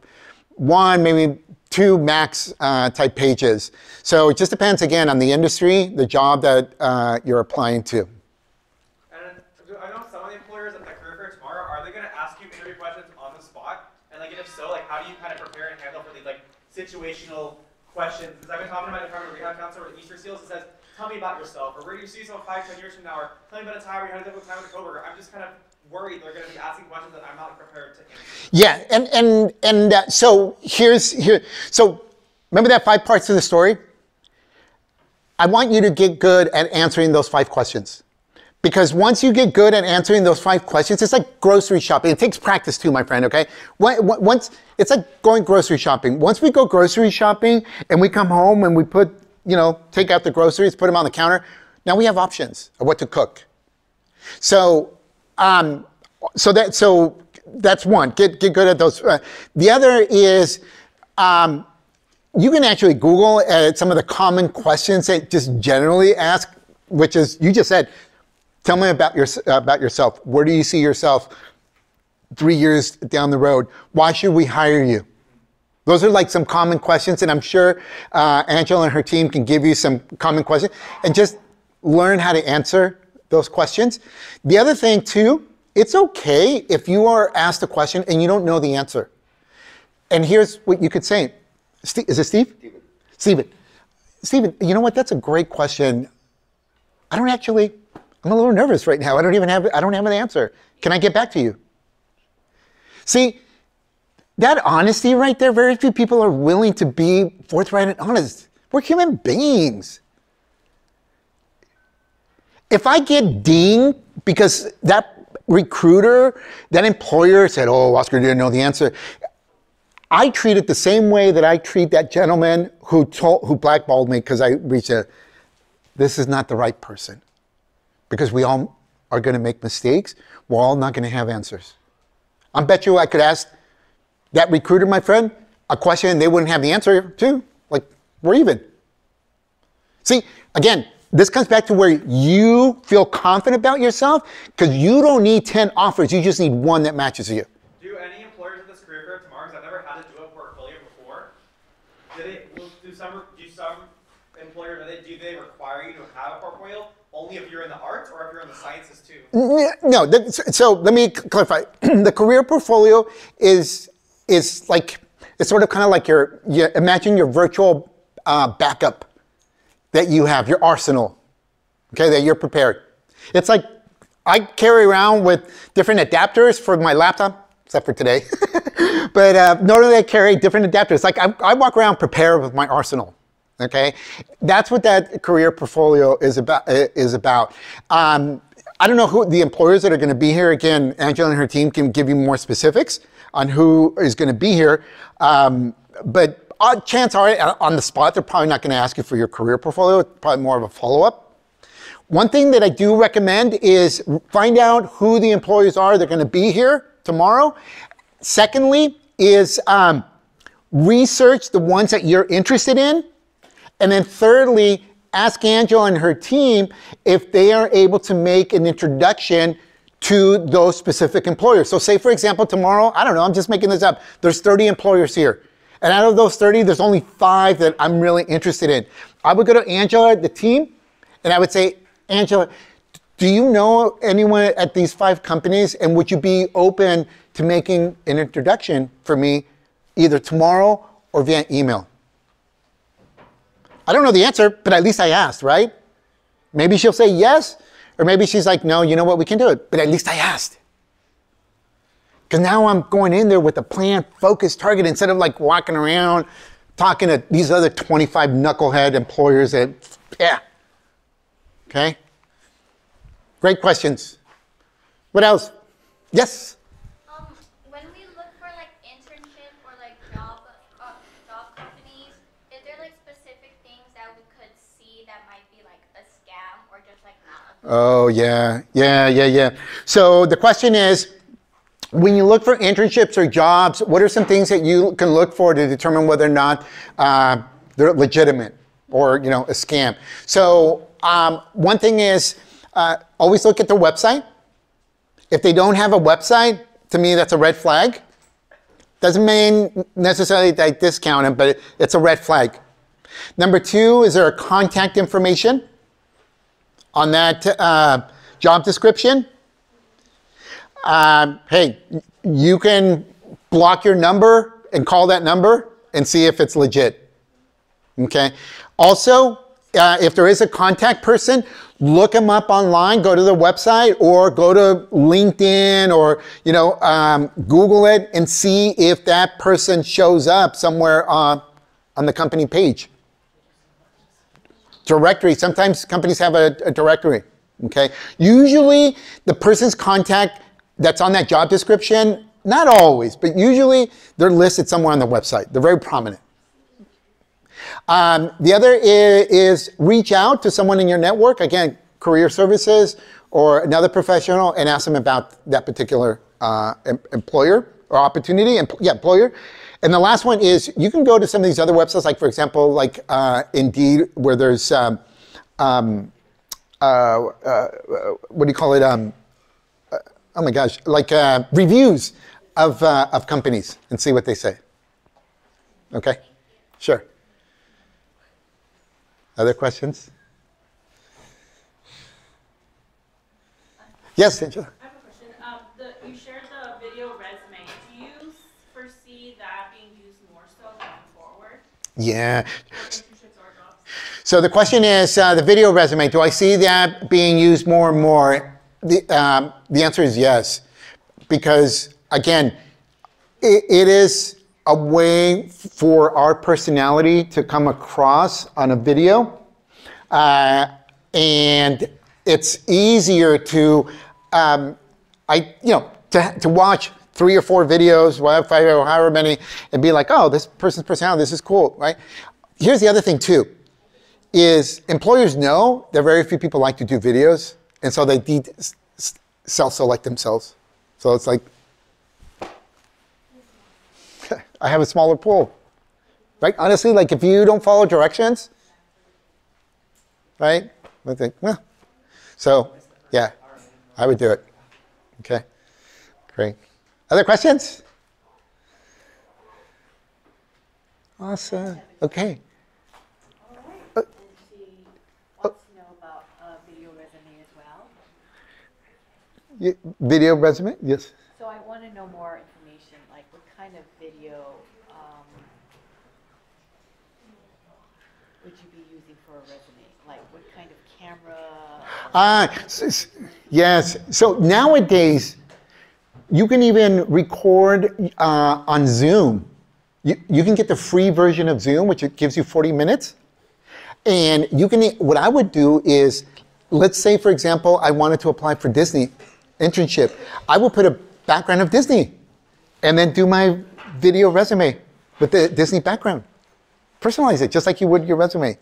one, maybe, 2 max type pages. So it just depends, again, on the industry, the job that you're applying to. And I know some of the employers at the career fair tomorrow, are they going to ask you interview questions on the spot? And like, if so, like, how do you kind of prepare and handle for these like situational questions? Because I've been talking to my Department of Rehab counselor with Easter Seals, it says, tell me about yourself, or where do you see yourself 5, 10 years from now, or tell me about a time where you had a difficult time with a coworker. I'm just kind of worried they're going to be asking questions that I'm not prepared to answer. Yeah, so so remember that 5 parts of the story? I want you to get good at answering those 5 questions. Because once you get good at answering those 5 questions, it's like grocery shopping. It takes practice too, my friend, okay? Once, it's like going grocery shopping. Once we go grocery shopping and we come home and we put, take out the groceries, put them on the counter, now we have options of what to cook. So, so that's one. Get good at those. The other is you can actually Google some of the common questions that just generally ask, which is you just said, tell me about yourself. Where do you see yourself 3 years down the road? Why should we hire you? Those are like some common questions, and I'm sure Angela and her team can give you some common questions, and just learn how to answer those questions. The other thing too, it's okay if you are asked a question and you don't know the answer. And here's what you could say. Is it Steve? Steven. Steven. Steven, you know what? That's a great question. I don't actually, I'm a little nervous right now. I don't have an answer. Can I get back to you? See, that honesty right there, very few people are willing to be forthright and honest. We're human beings. If I get dinged because that recruiter, that employer said, oh, Oscar didn't know the answer, I treat it the same way that I treat that gentleman who blackballed me because I reached out. This is not the right person. Because we all are going to make mistakes. We're all not going to have answers. I bet you I could ask that recruiter, my friend, a question and they wouldn't have the answer to. Like, we're even. See, again, this comes back to where you feel confident about yourself because you don't need 10 offers. You just need one that matches you. Do any employers at this career fair tomorrow, because I've never had to do a portfolio before, do some employers, do they require you to have a portfolio? Only if you're in the arts or if you're in the sciences too? No, so let me clarify. The career portfolio is like, it's sort of kind of like your imagine your virtual backup that you have, your arsenal, okay, that you're prepared. It's like, I carry around with different adapters for my laptop, except for today. But normally I carry different adapters. Like I walk around prepared with my arsenal. Okay, that's what that career portfolio is about. I don't know who the employers that are going to be here. Again, Angela and her team can give you more specifics on who is going to be here. But chance are on the spot, they're probably not going to ask you for your career portfolio. It's probably more of a follow-up. One thing that I do recommend is find out who the employers are. They're going to be here tomorrow. Secondly, is research the ones that you're interested in. And then thirdly, ask Angela and her team if they are able to make an introduction to those specific employers. So say, for example, tomorrow, I don't know, I'm just making this up. There's 30 employers here. And out of those 30, there's only 5 that I'm really interested in. I would go to Angela, the team, and I would say, Angela, do you know anyone at these 5 companies? And would you be open to making an introduction for me either tomorrow or via email? I don't know the answer, but at least I asked, right? Maybe she'll say yes, or maybe she's like, no, you know what, we can do it. But at least I asked. Because now I'm going in there with a plan, focused, target, instead of like walking around, talking to these other 25 knucklehead employers that, yeah. Okay? Great questions. What else? Yes? When we look for like internship or like job companies, is there like specific things that we could see that might be like a scam or just like not? Oh, yeah. Yeah. So the question is, when you look for internships or jobs, what are some things that you can look for to determine whether or not they're legitimate or, you know, a scam? So one thing is always look at their website. If they don't have a website, to me, that's a red flag. Doesn't mean necessarily that I discount them, but it's a red flag. Number 2, is there a contact information on that job description? Hey, you can block your number and call that number and see if it's legit. Okay. Also, if there is a contact person, look them up online, go to their website or go to LinkedIn or, you know, Google it and see if that person shows up somewhere on the company page. Directory. Sometimes companies have a directory. Okay. Usually the person's contact that's on that job description, not always, but usually they're listed somewhere on the website. They're very prominent. The other is reach out to someone in your network, again, career services or another professional, and ask them about that particular employer or opportunity, employer. And the last one is you can go to some of these other websites, like for example, like Indeed, where there's, what do you call it? Oh my gosh, like reviews of companies and see what they say. Okay, sure. Other questions? Yes, Angela. I have a question. You shared the video resume. Do you foresee that being used Yeah. So the question is, the video resume, do I see that being used more and more? The answer is yes, because again, it is a way for our personality to come across on a video, and it's easier to, to watch 3 or 4 videos, 5 or however many, and be like, oh, this person's personality, this is cool, right? Here's the other thing too, is employers know that very few people like to do videos, and so they self-select themselves. So it's like, I have a smaller pool, right? Honestly, like if you don't follow directions, right? I think, well, so yeah, I would do it. Okay, great. Other questions? Awesome. Okay. All right. And she wants to know about video resume as well. Video resume? Yes. So I want to know more information, like what kind of video would you be using for a resume? Like what kind of camera? Yes. So nowadays, you can even record on Zoom. You can get the free version of Zoom, which gives you 40 minutes. And you can, what I would do is, let's say, for example, I wanted to apply for Disney internship. I will put a background of Disney and then do my video resume with the Disney background. Personalize it just like you would your resume.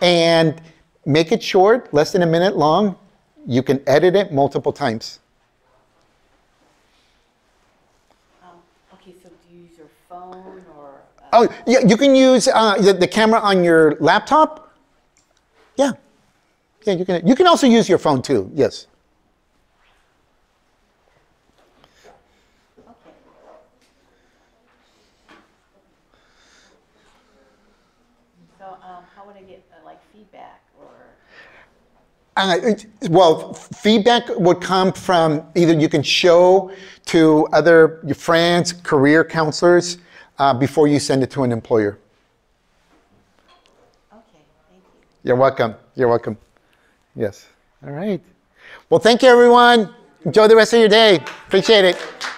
And make it short, less than a minute long. You can edit it multiple times. Or, oh, yeah, you can use the camera on your laptop. Yeah. Yeah, you can also use your phone too, yes. Okay. So how would I get like feedback or? Well, feedback would come from either you can show to other your friends, career counselors, before you send it to an employer. Okay, thank you. You're welcome. You're welcome. Yes. All right. Well, thank you, everyone. Enjoy the rest of your day. Appreciate it.